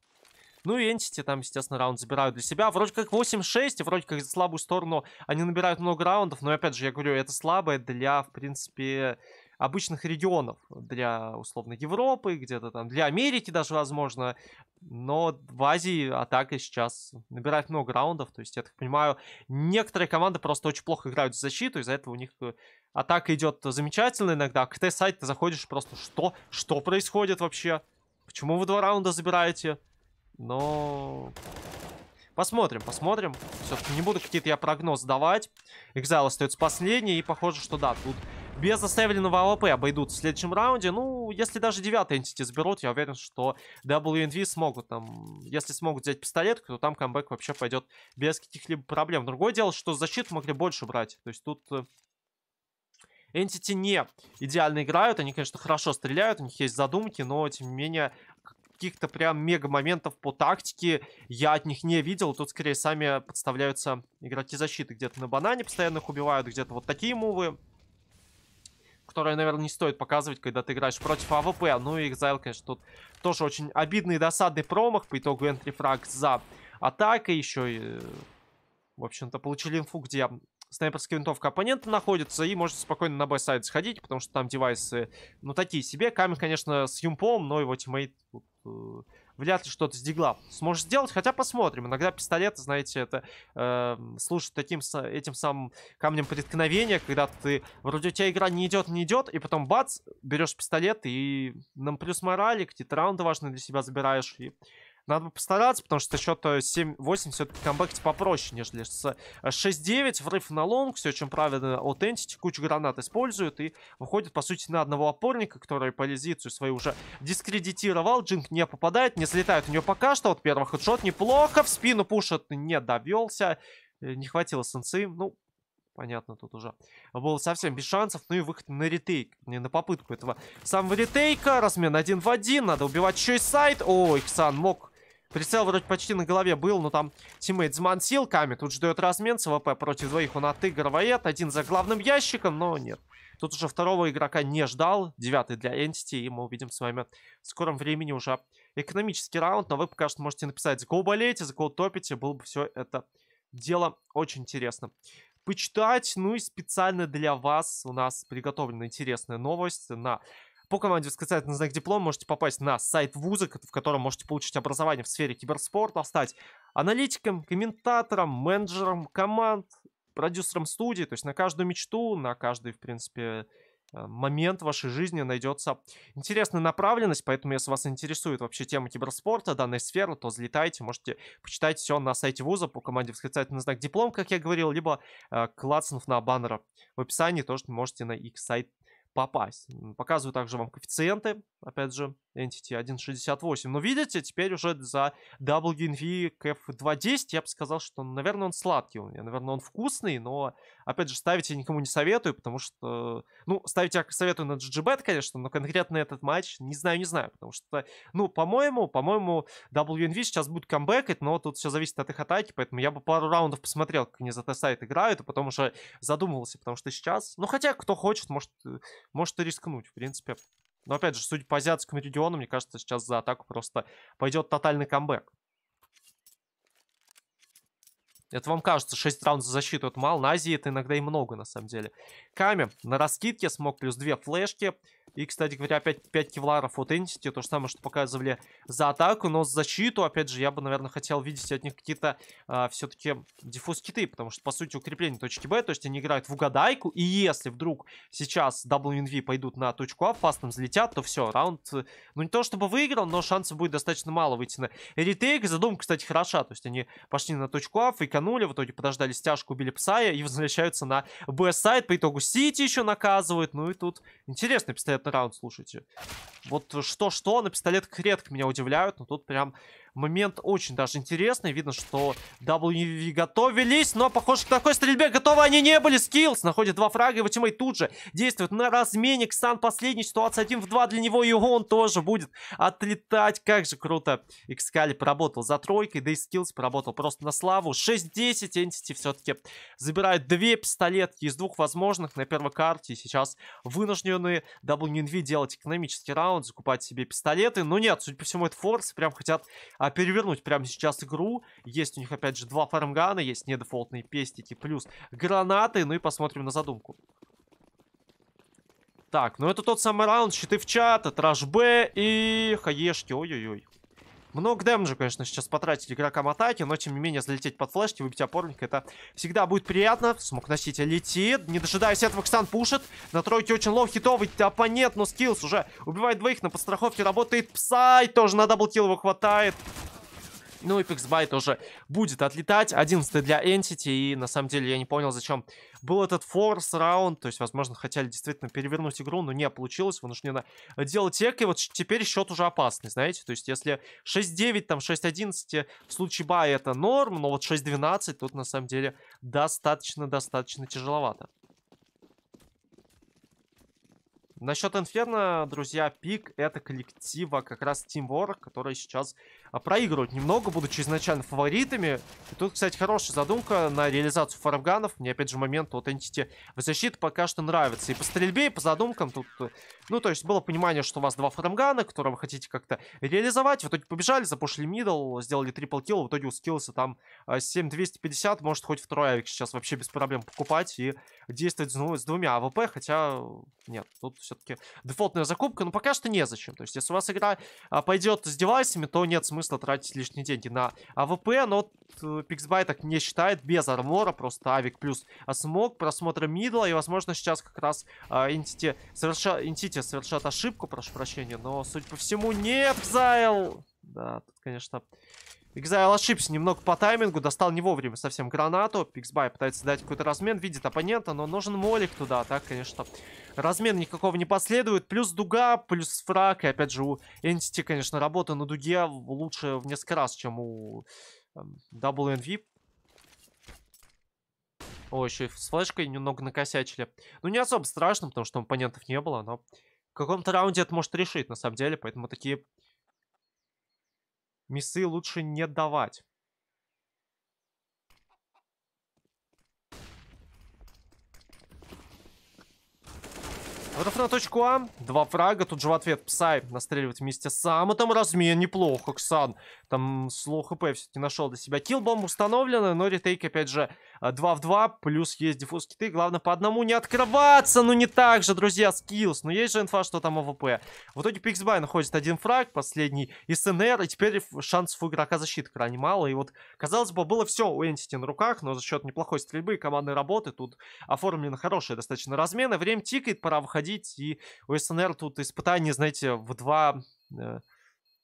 Ну и Entity там, естественно, раунд забирают для себя. Вроде как восемь шесть, вроде как за слабую сторону они набирают много раундов. Но, опять же, я говорю, это слабое для, в принципе, обычных регионов. Для, условно, Европы, где-то там, для Америки даже, возможно. Но в Азии атака сейчас набирает много раундов. То есть, я так понимаю, некоторые команды просто очень плохо играют в защиту. Из-за этого у них... Атака идет замечательно иногда. К Т-сайт ты заходишь просто. Что? Что происходит вообще? Почему вы два раунда забираете? Но... Посмотрим, посмотрим. Все-таки не буду какие-то я прогнозы давать. Exile остается последний. И похоже, что да, тут без заставленного АВП обойдут в следующем раунде. Ну, если даже девятый Entity заберут, я уверен, что дабл ю эн ви смогут там... Если смогут взять пистолет, то там камбэк вообще пойдет без каких-либо проблем. Другое дело, что защиту могли больше брать. То есть тут... Entity не идеально играют, они, конечно, хорошо стреляют, у них есть задумки, но, тем не менее, каких-то прям мега-моментов по тактике я от них не видел. Тут, скорее, сами подставляются игроки защиты. Где-то на банане постоянно их убивают, где-то вот такие мувы, которые, наверное, не стоит показывать, когда ты играешь против АВП. Ну и Exile, конечно, тут тоже очень обидный и досадный промах. По итогу энтри-фраг за атакой. Еще и, в общем-то, получили инфу, где... Снайперская винтовка оппонента находится, и можете спокойно на Б-сайт сходить, потому что там девайсы, ну, такие себе. Камень, конечно, с юмпом, но его тиммейт тут, э, вряд ли что-то с дигла сможет сделать, хотя посмотрим. Иногда пистолеты, знаете, это э, служит таким, этим самым камнем преткновения, когда ты, вроде у тебя игра не идет, не идет, и потом бац, берешь пистолет, и нам плюс морали, какие-то раунды важные для себя забираешь, и... Надо постараться, потому что счет семь восемь все-таки камбэкить попроще, нежели с шесть девять. Врыв на лонг, все очень правильно от Entity. Кучу гранат используют и выходит, по сути, на одного опорника, который позицию свою уже дискредитировал. Джинк не попадает, не слетает у нее пока что. Вот первый хэдшот неплохо, в спину пушит, не довелся. Не хватило сенсы, ну... Понятно, тут уже было совсем без шансов. Ну и выход на ретейк, не на попытку этого самого ретейка. Размен один в один, надо убивать еще и сайт. Ой, Ксан мог. Прицел вроде почти на голове был, но там тиммейт замансил. Ками тут ждет размен с ВП против двоих. Он отыгрывает, один за главным ящиком, но нет. Тут уже второго игрока не ждал. Девятый для Entity, и мы увидим с вами в скором времени уже экономический раунд. Но вы пока что можете написать, за кого болеете, за кого топите. Было бы все это дело очень интересно почитать. Ну и специально для вас у нас приготовлена интересная новость. На... По команде «Восклицательный знак диплом» можете попасть на сайт вуза, в котором можете получить образование в сфере киберспорта, стать аналитиком, комментатором, менеджером команд, продюсером студии. То есть на каждую мечту, на каждый, в принципе, момент вашей жизни найдется интересная направленность. Поэтому, если вас интересует вообще тема киберспорта, данная сфера, то залетайте, можете почитать все на сайте вуза по команде «Восклицательный знак диплом», как я говорил, либо э, клацнув на баннер в описании, тоже можете на их сайт попасть. Показываю также вам коэффициенты, опять же, Entity один шестьдесят восемь. Но видите, теперь уже за дабл ю эн ви кэф два десять я бы сказал, что, наверное, он сладкий. Наверное, он вкусный, но, опять же, ставить я никому не советую, потому что... Ну, ставить я советую на джи джи.Bet, конечно, но конкретно этот матч, не знаю, не знаю, потому что, ну, по-моему, по-моему, дабл ю эн ви сейчас будет камбэкать, но тут все зависит от их атаки, поэтому я бы пару раундов посмотрел, как они за Т-сайт играют, и потом уже задумывался, потому что сейчас... Ну, хотя, кто хочет, может, может и рискнуть, в принципе... Но, опять же, судя по азиатскому региону, мне кажется, сейчас за атаку просто пойдет тотальный камбэк. Это вам кажется, шесть раундов за защиту — это мало. На Азии это иногда и много, на самом деле. Ками на раскидке смог плюс две флешки. И, кстати говоря, опять пять кевларов от Entity. То же самое, что показывали за атаку. Но защиту, опять же, я бы, наверное, хотел видеть от них какие-то а, все-таки диффуз-киты. Потому что, по сути, укрепление точки Б. То есть они играют в угадайку. И если вдруг сейчас дабл ю эн ви пойдут на точку А, фастом взлетят, то все, раунд... Ну, не то чтобы выиграл, но шансов будет достаточно мало выйти на ретейк. Задумка, кстати, хороша. То есть они пошли на точку А, фейканули. В итоге подождали стяжку, убили Псая и возвращаются на Б-сайт. По итогу Сити еще наказывают. Ну и тут интересный пистолетный раунд, слушайте. Вот что-что, на пистолетках редко меня удивляют, но тут прям момент очень даже интересный. Видно, что дабл ю эн ви готовились, но, похоже, к такой стрельбе готовы они не были. Скиллс находит два фрага, его тиммейт тут же действует на размене. Ксан последний, ситуация один в два для него, и он тоже будет отлетать. Как же круто. Экскали поработал за тройкой, да и Скиллс поработал просто на славу. шесть десять, Entity все-таки забирает две пистолетки из двух возможных на первой карте. И сейчас вынуждены дабл ю эн ви делать экономический раунд, закупать себе пистолеты. Но нет, судя по всему, это форс, прям хотят... А перевернуть прямо сейчас игру. Есть у них, опять же, два фармгана. Есть недефолтные пестики плюс гранаты. Ну и посмотрим на задумку. Так, ну это тот самый раунд. Щиты в чат, траш Б и хаешки. Ой-ой-ой. Много дэмджа, конечно, сейчас потратили игрокам атаки, но, тем не менее, залететь под флешки, выбить опорника, это всегда будет приятно. Смог носить, а летит. Не дожидаясь этого, Ксан пушит. На тройке очень лоу-хитовый оппонент, но Скиллс уже убивает двоих. На подстраховке работает Псай, тоже на даблкил его хватает. Ну и Пиксбай тоже будет отлетать. одиннадцатый для Entity. И на самом деле я не понял, зачем был этот форс раунд. То есть, возможно, хотели действительно перевернуть игру, но не получилось. Вынуждено делать эко. И вот теперь счет уже опасный, знаете. То есть, если шесть девять, там шесть одиннадцать, в случае бая это норм. Но вот шесть двенадцать тут на самом деле достаточно-достаточно тяжеловато. Насчет Инферно, друзья, пик — это коллектива, как раз Teamwork, который сейчас проигрывает немного, будучи изначально фаворитами. И тут, кстати, хорошая задумка на реализацию фармганов. Мне, опять же, момент от Entity в защите пока что нравится. И по стрельбе, и по задумкам тут... Ну, то есть, было понимание, что у вас два фармгана, которые вы хотите как-то реализовать. В итоге побежали, запушили мидл, сделали трипл килл. В итоге у Скиллса там семь двести пятьдесят. Может, хоть второй авик сейчас вообще без проблем покупать и действовать с двумя АВП. Хотя, нет, тут... Все-таки дефолтная закупка, но пока что незачем. То есть, если у вас игра а, пойдет с девайсами, то нет смысла тратить лишние деньги на АВП. Но вот, Пиксбай так не считает. Без армора, просто авик плюс смог, просмотр мидла. И, возможно, сейчас как раз а, Entity, соверша... Entity совершат ошибку, прошу прощения. Но, судя по всему, нет, Зайл! Да, тут, конечно, Exile ошибся немного по таймингу, достал не вовремя совсем гранату. Пиксбай пытается дать какой-то размен, видит оппонента, но нужен молик туда, так, конечно, размен никакого не последует. Плюс дуга, плюс фраг, и опять же у Entity, конечно, работа на дуге лучше в несколько раз, чем у дабл ю эн ви. О, еще и с флешкой немного накосячили. Ну, не особо страшно, потому что оппонентов не было, но в каком-то раунде это может решить, на самом деле, поэтому такие миссы лучше не давать. Вот на точку А. Два фрага. Тут же в ответ Псай настреливает вместе с Самотом. Размен неплохо. Ксан там с лоу хп все-таки нашел для себя. Килл-бомба установлена, но ретейк опять же два в два. Плюс есть диффуз киты. Главное по одному не открываться. Ну не так же, друзья, скиллс. Но есть же инфа, что там АВП. В итоге Пиксбай находит один фраг. Последний СНР. И теперь шансов у игрока защиты крайне мало. И вот, казалось бы, было все у Entity на руках. Но за счет неплохой стрельбы и командной работы тут оформлена хорошая достаточно размена. Время тикает, пора выходить. И у СНР тут испытание, знаете, в два, э,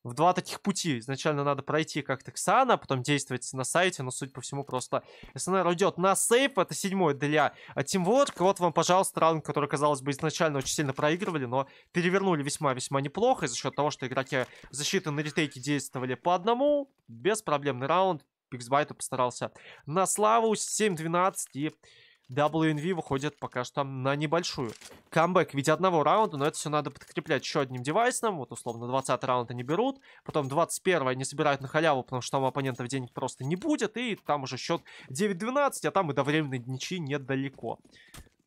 в два таких пути. Изначально надо пройти как-то Ксана, потом действовать на сайте, но, судя по всему, просто СНР уйдет на сейф. Это седьмой для Teamwork. Вот вам, пожалуйста, раунд, который, казалось бы, изначально очень сильно проигрывали, но перевернули весьма-весьма неплохо. И за счет того, что игроки защиты на ретейке действовали по одному, беспроблемный раунд. Пиксбайту постарался на славу. семь двенадцать и... дабл ю эн ви выходит пока что на небольшую. Камбэк в виде одного раунда, но это все надо подкреплять еще одним девайсом. Вот, условно, двадцатый раунд они берут. Потом двадцать первый не собирают на халяву, потому что там оппонентов денег просто не будет. И там уже счет девять двенадцать, а там и до временной ничьи недалеко.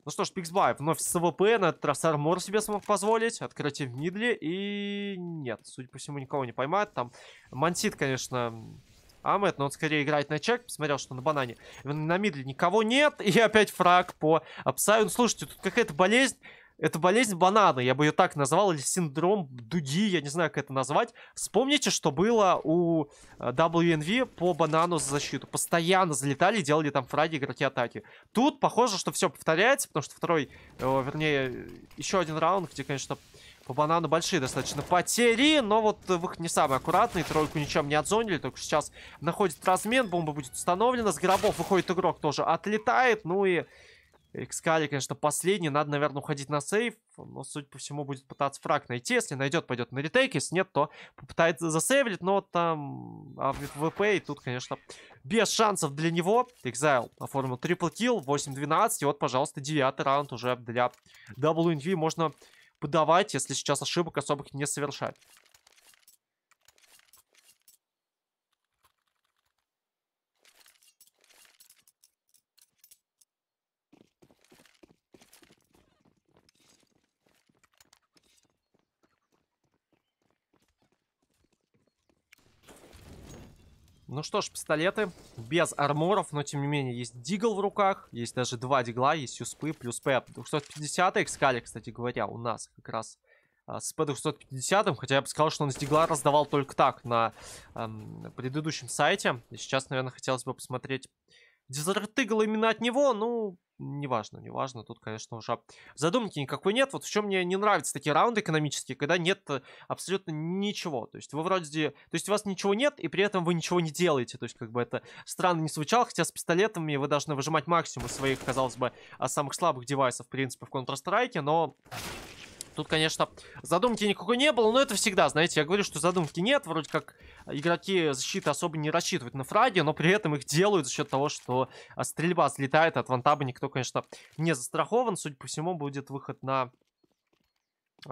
Ну что ж, Пиксбай вновь с АВП. На этот раз армор себе смог позволить. Открытие в мидле. И нет, судя по всему, никого не поймают. Там Мансит, конечно... Амэт, но он скорее играет на чек. Посмотрел, что на банане. На мидле никого нет. И опять фраг по Апсаю. Ну, слушайте, тут какая-то болезнь. Это болезнь банана. Я бы ее так назвал. Или синдром дуги. Я не знаю, как это назвать. Вспомните, что было у дабл ю эн ви по банану за защиту. Постоянно залетали, делали там фраги игроки атаки. Тут похоже, что все повторяется. Потому что второй, э, вернее, еще один раунд, где, конечно... По банану большие достаточно потери, но вот выход не самый аккуратный, тройку ничем не отзонили, только сейчас находит размен, бомба будет установлена, с гробов выходит игрок, тоже отлетает, ну и Экскали, конечно, последний, надо, наверное, уходить на сейф, но, судя по всему, будет пытаться фраг найти, если найдет, пойдет на ретейк, если нет, то попытается засейвлить, но там АВП, и тут, конечно, без шансов для него. Exile оформил трипл килл, восемь двенадцать, и вот, пожалуйста, девятый раунд уже для дабл ю эн ви можно... подавать, если сейчас ошибок особых не совершать. Ну что ж, пистолеты без арморов, но тем не менее есть дигл в руках, есть даже два дигла, есть юспы плюс пэ. двести пятьдесят Экскали, кстати говоря, у нас как раз а, с пэ двести пятьдесят, хотя я бы сказал, что он с дигла раздавал только так на, а, на предыдущем сайте. И сейчас, наверное, хотелось бы посмотреть дезерт игл именно от него, ну... Неважно, неважно, тут, конечно, уже задумки никакой нет. Вот в чем мне не нравятся такие раунды экономические, когда нет абсолютно ничего. То есть вы вроде... То есть у вас ничего нет, и при этом вы ничего не делаете. То есть как бы это странно не звучало, хотя с пистолетами вы должны выжимать максимум своих, казалось бы, самых слабых девайсов, в принципе, в Counter-Strike, но... Тут, конечно, задумки никакой не было, но это всегда, знаете, я говорю, что задумки нет, вроде как игроки защиты особо не рассчитывают на фраги, но при этом их делают за счет того, что стрельба слетает, от вантаба никто, конечно, не застрахован, судя по всему, будет выход на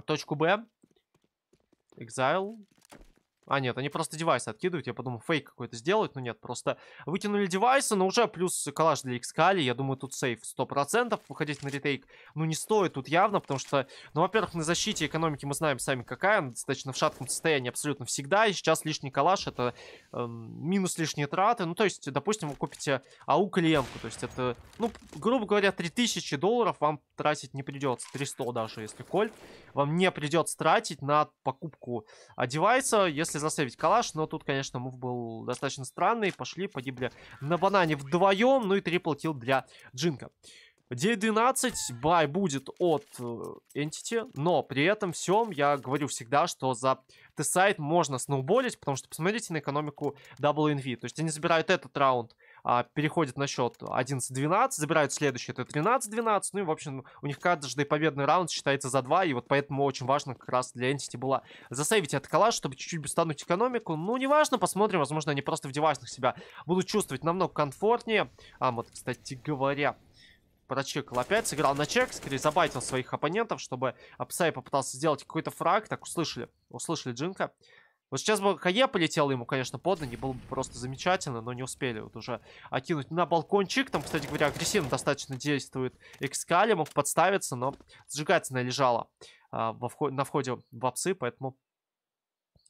точку Б. Exile. А, нет, они просто девайсы откидывают. Я подумал, фейк какой-то сделают. Но нет, просто выкинули девайсы. Но уже плюс коллаж для Экскали. Я думаю, тут сейф сто процентов. Выходить на ретейк, ну, не стоит тут явно. Потому что, ну, во-первых, на защите экономики мы знаем сами какая. Она достаточно в шатком состоянии абсолютно всегда. И сейчас лишний коллаж — это э, минус лишние траты. Ну, то есть, допустим, вы купите АУ клиентку. То есть это, ну, грубо говоря, три тысячи долларов вам тратить не придется. триста даже, если коль. Вам не придется тратить на покупку девайса, если засейвить калаш, но тут, конечно, мув был достаточно странный. Пошли, погибли на банане вдвоем. Ну и трипл килл для Джинка. девять двенадцать бай будет от Entity, но при этом всем я говорю всегда, что за тест-сайт можно сноуболить, потому что посмотрите на экономику дабл ю эн ви. То есть они забирают этот раунд, переходят на счет одиннадцать двенадцать, забирают следующий, это тринадцать двенадцать, ну и в общем у них каждый победный раунд считается за два, и вот поэтому очень важно как раз для Entity было засейвить этот коллаж, чтобы чуть-чуть установить экономику. Ну неважно, посмотрим, возможно они просто в девайсах себя будут чувствовать намного комфортнее. А вот, кстати говоря, прочекал опять, сыграл на чек, скорее забайтил своих оппонентов, чтобы Апсай попытался сделать какой-то фраг. Так, услышали, услышали Джинка. Вот сейчас бы КЕ полетел ему, конечно, под ноги, было бы просто замечательно, но не успели вот уже окинуть на балкончик. Там, кстати говоря, агрессивно достаточно действует Экскалимов, подставится, но сжигательная лежала а, во вход, на входе в апсы, поэтому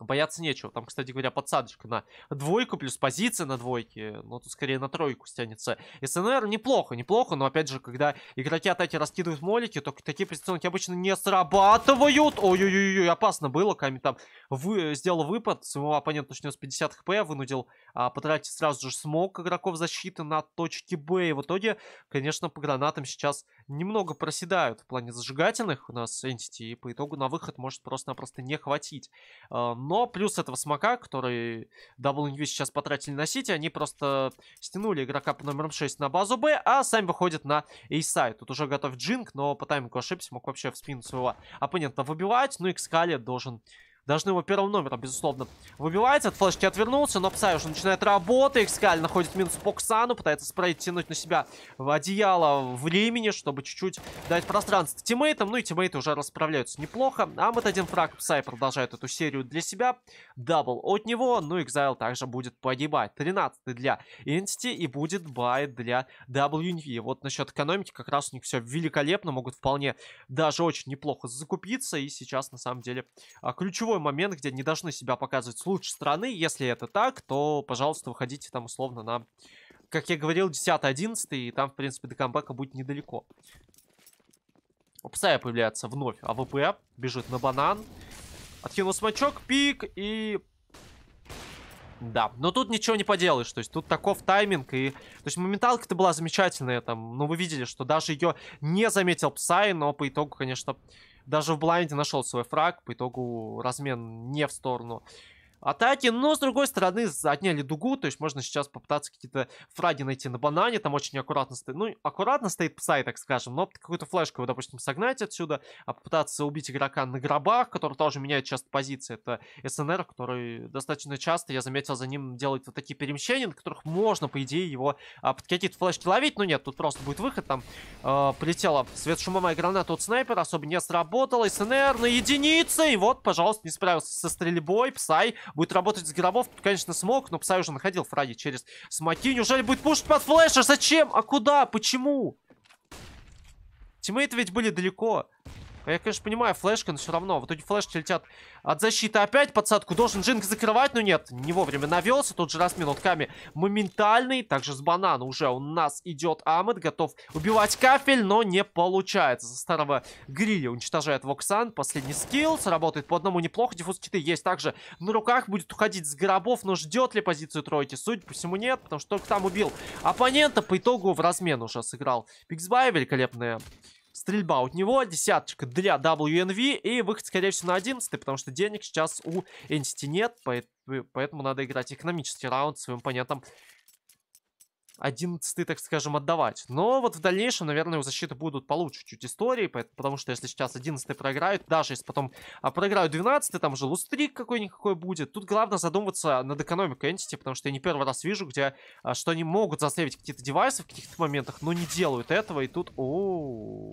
бояться нечего. Там, кстати говоря, подсадочка на двойку, плюс позиция на двойке. Но тут скорее на тройку стянется СНР. Неплохо, неплохо, но опять же, когда игроки атаки раскидывают молики, то такие позиционки обычно не срабатывают. Ой-ой-ой, опасно было. Ками там вы... сделал выпад, своего оппонента начнет с пятьдесят хп, вынудил а, потратить сразу же смог игроков защиты на точке Б. И в итоге, конечно, по гранатам сейчас немного проседают в плане зажигательных у нас Entity, и по итогу на выход может просто-напросто не хватить. Но плюс этого смока, который дабл ю эн ви сейчас потратили на сити, они просто стянули игрока по номерам шесть на базу Б, а сами выходят на A-сайт. Тут уже готов Джинк, но по таймингу ошибся, мог вообще в спину своего оппонента выбивать. Ну и Кскали должен... Должны его первым номером, безусловно, выбивать. От флешки отвернулся, но Псай уже начинает работать. Экскаль находит минус по Ксану, пытается спрейт тянуть на себя в одеяло времени, чтобы чуть-чуть дать пространство тиммейтам. Ну и тиммейты уже расправляются неплохо. А вот один фраг Псай продолжает эту серию для себя. Дабл от него, ну Exile также будет погибать. тринадцатый для Entity и будет бай для дабл ю эн ви. Вот насчет экономики как раз у них все великолепно. Могут вполне даже очень неплохо закупиться. И сейчас, на самом деле, ключевой момент, где не должны себя показывать с лучшей стороны. Если это так, то, пожалуйста, выходите там условно на, как я говорил, десять одиннадцать, и там, в принципе, до камбэка будет недалеко. У Псая появляется вновь АВП, бежит на банан, откинул смачок, пик и... Да, но тут ничего не поделаешь, то есть тут таков тайминг, и... То есть моменталка-то была замечательная там, но вы видели, что даже ее не заметил Псай, но по итогу, конечно... Даже в блайнде нашел свой фраг. По итогу размен не в сторону атаки. Но, с другой стороны, отняли дугу. То есть можно сейчас попытаться какие-то фраги найти на банане. Там очень аккуратно стоит. Ну, аккуратно стоит Псай, так скажем. Но какую-то флешку, допустим, согнать отсюда. А попытаться убить игрока на гробах, который тоже меняет часто позиции. Это СНР, который достаточно часто, я заметил, за ним делает вот такие перемещения, на которых можно, по идее, его а, под какие-то флешки ловить. Но нет, тут просто будет выход. Там э, прилетела светошумовая граната от снайпера. Особо не сработала. СНР на единице. И вот, пожалуйста, не справился со стрельбой. Псай будет работать с гробов. Тут, конечно, смог, но Псай уже находил фраги через смоки. Неужели будет пушить под флеша? Зачем? А куда? Почему? Тиммейты ведь были далеко. Я, конечно, понимаю, флешка, но все равно. В итоге флешки летят от защиты. Опять подсадку должен Джинк закрывать, но нет. Не вовремя навелся. Тут же размен от Ками моментальный. Также с банана уже у нас идет Амет. Готов убивать кафель, но не получается. За старого гриля уничтожает Воксан. Последний скилл. Сработает по одному неплохо. Диффуз киты есть также на руках. Будет уходить с гробов, но ждет ли позицию тройки? Судя по всему, нет, потому что только там убил оппонента. По итогу в размен уже сыграл Пиксбай. Великолепная стрельба от него, десяточка для дабл ю эн ви и выход, скорее всего, на одиннадцать, потому что денег сейчас у Entity нет, поэтому надо играть экономический раунд своим оппонентам. одиннадцатый, так скажем, отдавать. Но вот в дальнейшем, наверное, у защиты будут получше чуть истории, потому что если сейчас одиннадцатый проиграют, даже если потом проиграют двенадцатый, там же лустрик какой-никакой будет. Тут главное задумываться над экономикой Entity, потому что я не первый раз вижу, где что они могут заставить какие-то девайсы в каких-то моментах, но не делают этого, и тут... О-о-о.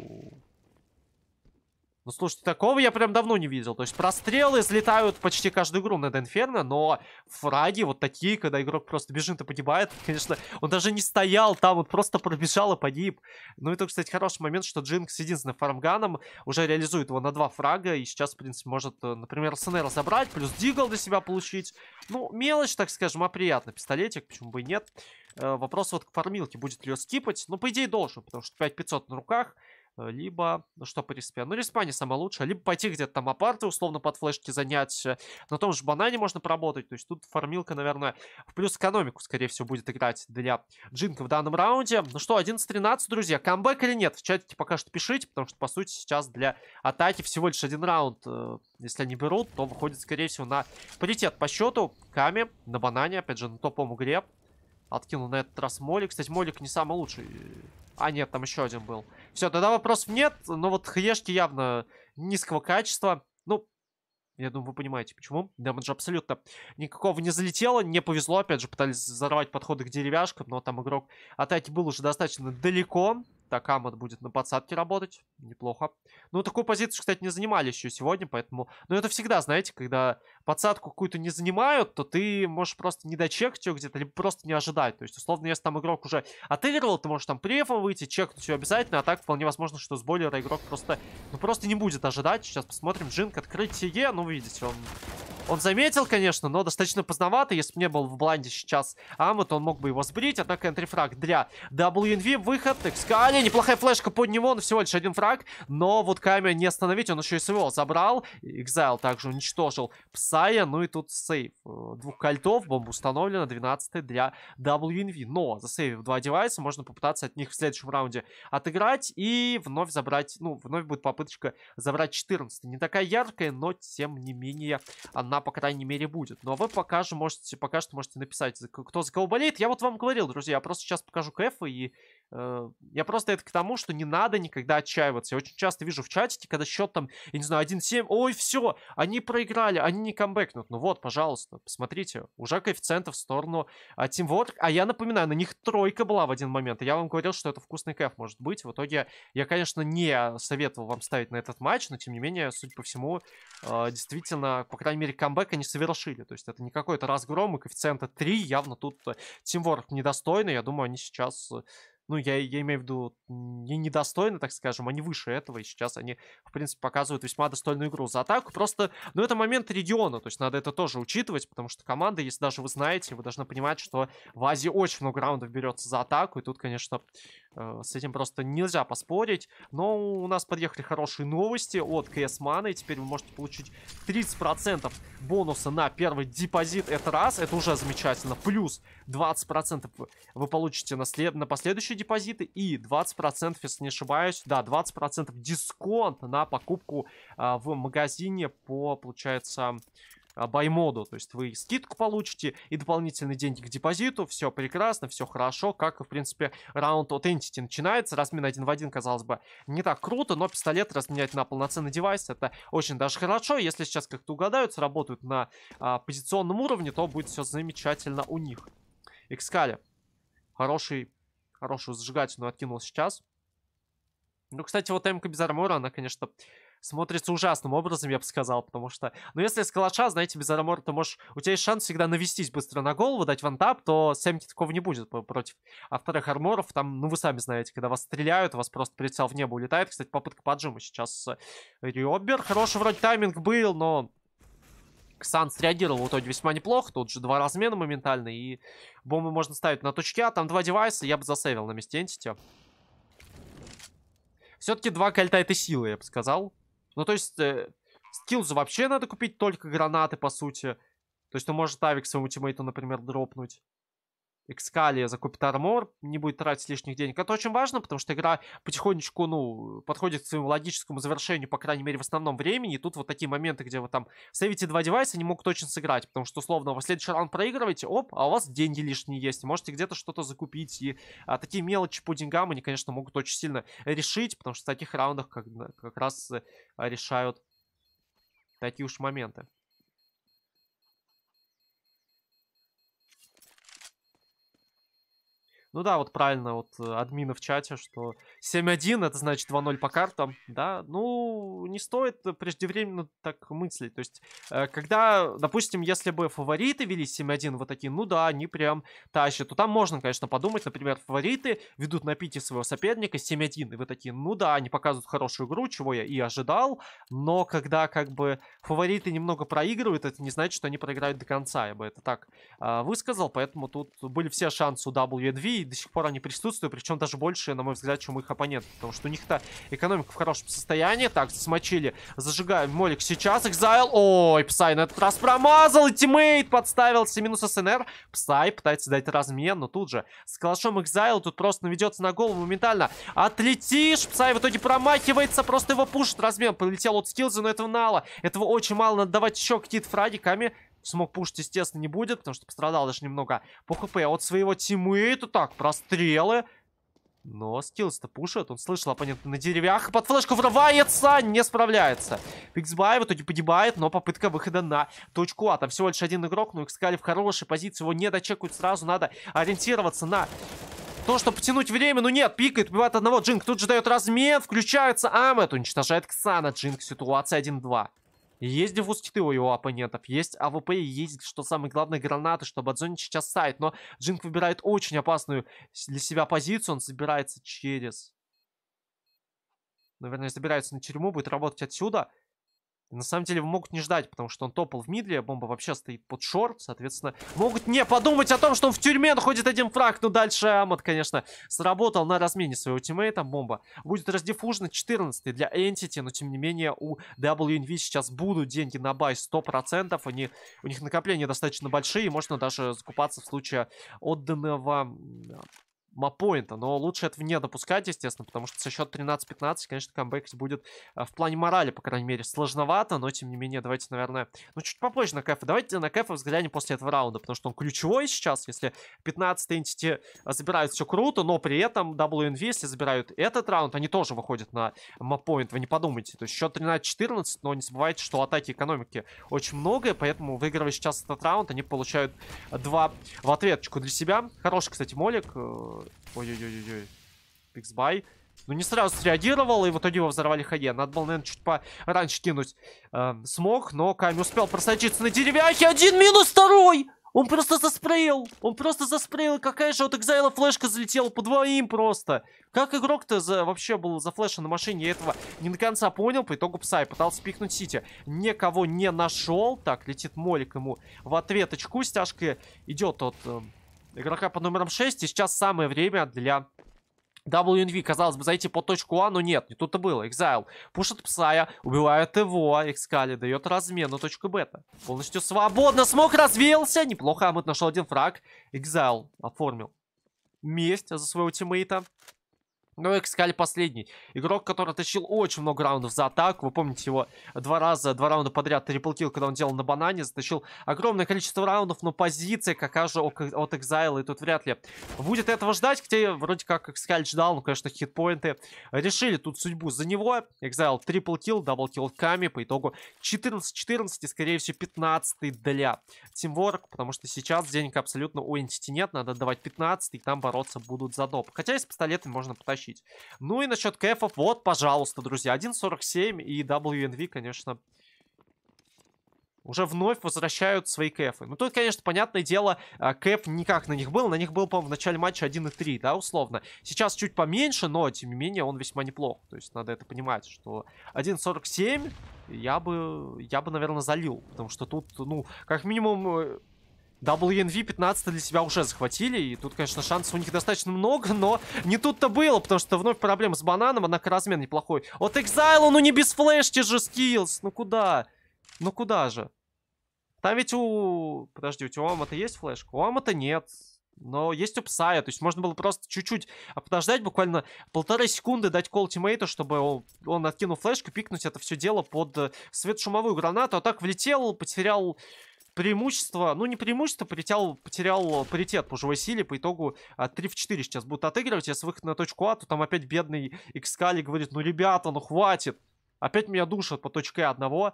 Ну, слушайте, такого я прям давно не видел. То есть прострелы взлетают почти каждую игру на The Inferno, но фраги вот такие, когда игрок просто бежит и погибает. Конечно, он даже не стоял там, вот просто пробежал и погиб. Ну, и тут, кстати, хороший момент, что Джинк с единственным фармганом уже реализует его на два фрага. И сейчас, в принципе, может, например, СНР забрать, плюс дигл для себя получить. Ну, мелочь, так скажем, а приятно. Пистолетик, почему бы и нет. Вопрос вот к фармилке, будет ли ее скипать. Ну, по идее, должен, потому что пять тысяч пятьсот на руках. Либо, ну что по респе? Ну, респа не самая лучшая. Либо пойти где-то там апарты, условно, под флешки занять. На том же банане можно поработать. То есть тут фармилка, наверное, в плюс экономику, скорее всего, будет играть для Джинка в данном раунде. Ну что, одиннадцать тринадцать, друзья. Камбэк или нет? В чатике пока что пишите, потому что, по сути, сейчас для атаки всего лишь один раунд. Если они берут, то выходит, скорее всего, на паритет по счету. Ками на банане, опять же, на топовом игре. Откинул на этот раз Молик. Кстати, Молик не самый лучший. А, нет, там еще один был. Все, тогда вопросов нет. Но вот хаешки явно низкого качества. Ну, я думаю, вы понимаете, почему. Дэмэджа абсолютно никакого не залетело. Не повезло, опять же, пытались взорвать подходы к деревяшкам. Но там игрок атаки был уже достаточно далеко. Так, Амад будет на подсадке работать. Неплохо. Ну, такую позицию, кстати, не занимали еще сегодня, поэтому... Ну, это всегда, знаете, когда подсадку какую-то не занимают, то ты можешь просто не дочекать ее где-то, либо просто не ожидать. То есть, условно, если там игрок уже отыгрывал, ты можешь там префом выйти, чекнуть ее обязательно, а так вполне возможно, что с бойлера игрок просто... Ну, просто не будет ожидать. Сейчас посмотрим. Джинк открытие. Ну, видите, он... Он заметил, конечно, но достаточно поздновато. Если бы не был в бланде сейчас Аммет, он мог бы его сбрить. Однако энтрифраг для дабл ю эн ви. Выход. Экскали. Неплохая флешка под него, но всего лишь один фраг. Но вот Камя не остановить. Он еще и своего забрал. Экзайл также уничтожил Псая. Ну и тут сейв двух кольтов. Бомба установлена. двенадцатый для дабл ю эн ви. Но засейвив два девайса, можно попытаться от них в следующем раунде отыграть. И вновь забрать... Ну, вновь будет попыточка забрать четырнадцатый. Не такая яркая, но тем не менее она по крайней мере будет. Но вы пока же можете, пока что можете написать, кто за кого болеет. Я вот вам говорил, друзья, я просто сейчас покажу кэфы и э, я просто это к тому, что не надо никогда отчаиваться. Я очень часто вижу в чатике, когда счет там, я не знаю, один семь, ой, все, они проиграли, они не камбэкнут. Ну вот, пожалуйста, посмотрите, уже коэффициентов в сторону а, Teamwork. А я напоминаю, на них тройка была в один момент, и я вам говорил, что это вкусный кэф может быть. В итоге я, конечно, не советовал вам ставить на этот матч, но тем не менее, судя по всему, э, действительно, по крайней мере, камбэка не совершили. То есть это не какой-то разгром, и коэффициента три явно тут Teamwork недостойны. Я думаю, они сейчас... Ну, я, я имею в виду, не недостойны, так скажем, они выше этого, и сейчас они, в принципе, показывают весьма достойную игру за атаку. Просто, ну, это момент региона, то есть надо это тоже учитывать, потому что команда, если даже вы знаете, вы должны понимать, что в Азии очень много раундов берется за атаку, и тут, конечно, э, с этим просто нельзя поспорить. Но у нас подъехали хорошие новости от си эс.Money, и теперь вы можете получить тридцать процентов бонуса на первый депозит, это раз, это уже замечательно, плюс двадцать процентов вы получите на, след... на последующий депозиты и двадцать процентов, если не ошибаюсь, да, двадцать процентов дисконт на покупку а, в магазине по, получается, баймоду. То есть вы скидку получите и дополнительные деньги к депозиту. Все прекрасно, все хорошо, как и, в принципе, раунд от Entity начинается. Размен один в один, казалось бы, не так круто, но пистолет разменять на полноценный девайс — это очень даже хорошо. Если сейчас как-то угадают, сработают на а, позиционном уровне, то будет все замечательно у них. Экскали. Хороший... Хорошую зажигательную откинул сейчас. Ну, кстати, вот эмка без армора, она, конечно, смотрится ужасным образом, я бы сказал, потому что... Ну, если с калаша, знаете, без армора, ты можешь... У тебя есть шанс всегда навестись быстро на голову, дать вантап, то с эмки такого не будет против авторых арморов. Там, ну, вы сами знаете, когда вас стреляют, вас просто прицел в небо улетает. Кстати, попытка поджима сейчас. Рёбер. Хороший вроде тайминг был, но... Ксан среагировал в итоге весьма неплохо. Тут же два размена моментально. И бомбы можно ставить на точке. А там два девайса. Я бы засейвил на месте Entity. Все-таки два кольта — это сила, я бы сказал. Ну, то есть, э, скиллзу вообще надо купить только гранаты, по сути. То есть, он может авик своему тиммейту, например, дропнуть. Экскалия закупит армор, не будет тратить лишних денег. Это очень важно, потому что игра потихонечку, ну, подходит к своему логическому завершению, по крайней мере, в основном времени. И тут вот такие моменты, где вы там сейвите два девайса, не могут очень сыграть. Потому что, условно, вы следующий раунд проигрываете, оп, а у вас деньги лишние есть. Можете где-то что-то закупить. И а, такие мелочи по деньгам, они, конечно, могут очень сильно решить, потому что в таких раундах как, как раз решают такие уж моменты. Ну да, вот правильно, вот админа в чате, что семь один, это значит два ноль по картам, да, ну, не стоит преждевременно так мыслить, то есть, когда, допустим, если бы фавориты вели семь один, вот такие, ну да, они прям тащат, то там можно, конечно, подумать, например, фавориты ведут на пите своего соперника семь один, и вы такие, ну да, они показывают хорошую игру, чего я и ожидал, но когда, как бы, фавориты немного проигрывают, это не значит, что они проиграют до конца, я бы это так э, высказал, поэтому тут были все шансы у дабл ю эн ви, до сих пор они присутствуют, причем даже больше, на мой взгляд, чем их оппонентов, потому что у них-то экономика в хорошем состоянии. Так, смочили, зажигаем Молик сейчас, Экзайл, ой, Псай на этот раз промазал, и тиммейт подставился, минус СНР, Псай пытается дать размен, но тут же с калашом Экзайл тут просто наведется на голову моментально, отлетишь, Псай в итоге промахивается, просто его пушит, размен полетел от скилза, но этого мало, этого очень мало, надо давать еще какие-то фрагиками. Смог пушить, естественно, не будет, потому что пострадал даже немного по хп от своего тиммейта. Так, прострелы. Но скиллс-то пушит. Он слышал оппонента на деревьях. Под флешку врывается. Не справляется. Пиксбай в итоге погибает, но попытка выхода на точку А. Там всего лишь один игрок, но Экскалиб в хорошей позиции. Его не дочекают сразу. Надо ориентироваться на то, чтобы потянуть время, ну нет, пикает, убивает одного. Джинк тут же дает размен. Включается Амет. Уничтожает Ксана. Джинк, ситуация один-два. Есть диффуз-киты у его оппонентов, есть АВП, есть, что самое главное, гранаты, чтобы отзонить сейчас сайт. Но Джинк выбирает очень опасную для себя позицию, он собирается через... Наверное, собирается на тюрьму, будет работать отсюда. На самом деле, могут не ждать, потому что он топал в мидле, бомба вообще стоит под шорт, соответственно, могут не подумать о том, что он в тюрьме находит один фраг. Но дальше Амат, конечно, сработал на размене своего тиммейта, бомба будет раздифужена, четырнадцатый для Entity, но тем не менее у дабл ю эн ви сейчас будут деньги на бай сто процентов, они, у них накопления достаточно большие, можно даже закупаться в случае отданного... маппоинта, но лучше этого не допускать, естественно, потому что со счет тринадцать пятнадцать, конечно, камбэкать будет в плане морали, по крайней мере, сложновато, но, тем не менее, давайте, наверное, ну, чуть попозже на Кэфа, давайте на Кэфа взглянем после этого раунда, потому что он ключевой сейчас, если пятнадцать Entity забирают, все круто, но при этом дабл ю эн ви, если забирают этот раунд, они тоже выходят на маппоинт, вы не подумайте, то есть счет тринадцать четырнадцать, но не забывайте, что атаки экономики очень много, поэтому, выигрывая сейчас этот раунд, они получают два в ответочку для себя. Хороший, кстати, молик. Ой-ой-ой-ой, пиксбай. Ну не сразу среагировал, и в итоге его взорвали ХЕ. Надо было, наверное, чуть пораньше кинуть э, смог, но Ками успел просочиться на деревяхе. Один минус второй! Он просто заспреил! Он просто заспреил! Какая же от Экзайла флешка залетела по двоим просто! Как игрок-то вообще был за флешем на машине, я этого не до конца понял. По итогу Псай пытался пикнуть Сити. Никого не нашел. Так, летит молик ему в ответочку. Стяжка идет от... Э, игрока под номером шесть, и сейчас самое время для дабл ю эн ви, казалось бы, зайти по точку А, но нет, не тут-то было. Exile пушит Псая, убивает его, Экскали дает размен на точку Бета. Полностью свободно, смог развеялся, неплохо, Амут нашел один фраг. Exile оформил месть за своего тиммейта. Но Экскали последний игрок, который тащил очень много раундов за атаку. Вы помните его два раза, два раунда подряд триплкил, когда он делал на банане. Затащил огромное количество раундов, но позиция какая же от Экзайла. И тут вряд ли будет этого ждать. Хотя вроде как Экскали ждал, но, конечно, хитпоинты решили тут судьбу за него. Экзайл триплкил, даблкил Ками. По итогу четырнадцать четырнадцать и, скорее всего, пятнадцатый для Teamwork. Потому что сейчас денег абсолютно у Entity нет. Надо давать пятнадцатый, и там бороться будут за доп. Хотя и с пистолетами можно потащить. Ну и насчет кэфов, вот, пожалуйста, друзья, один сорок семь, и дабл ю эн ви, конечно, уже вновь возвращают свои кэфы. Ну тут, конечно, понятное дело, кэф никак на них был, на них был, по-моему, в начале матча один и три, да, условно. Сейчас чуть поменьше, но, тем не менее, он весьма неплох, то есть надо это понимать, что один сорок семь я бы, я бы, наверное, залил, потому что тут, ну, как минимум... дабл ю эн ви пятнадцать для себя уже захватили, и тут, конечно, шансов у них достаточно много, но не тут-то было, потому что вновь проблема с бананом, однако размен неплохой. От Exile, ну не без флешки же, скиллс, ну куда? Ну куда же? Там ведь у... Подожди, у Амата есть флешка? У Амата нет, но есть у Псая, то есть можно было просто чуть-чуть подождать, буквально полторы секунды дать кол тиммейту, чтобы он, он откинул флешку, пикнуть это все дело под светошумовую гранату, а так влетел, потерял... преимущество, ну не преимущество, потерял, потерял паритет по живой силе, по итогу три в четыре сейчас будут отыгрывать. Если выход на точку А, то там опять бедный Экскали говорит, ну ребята, ну хватит, опять меня душат по точке А одного.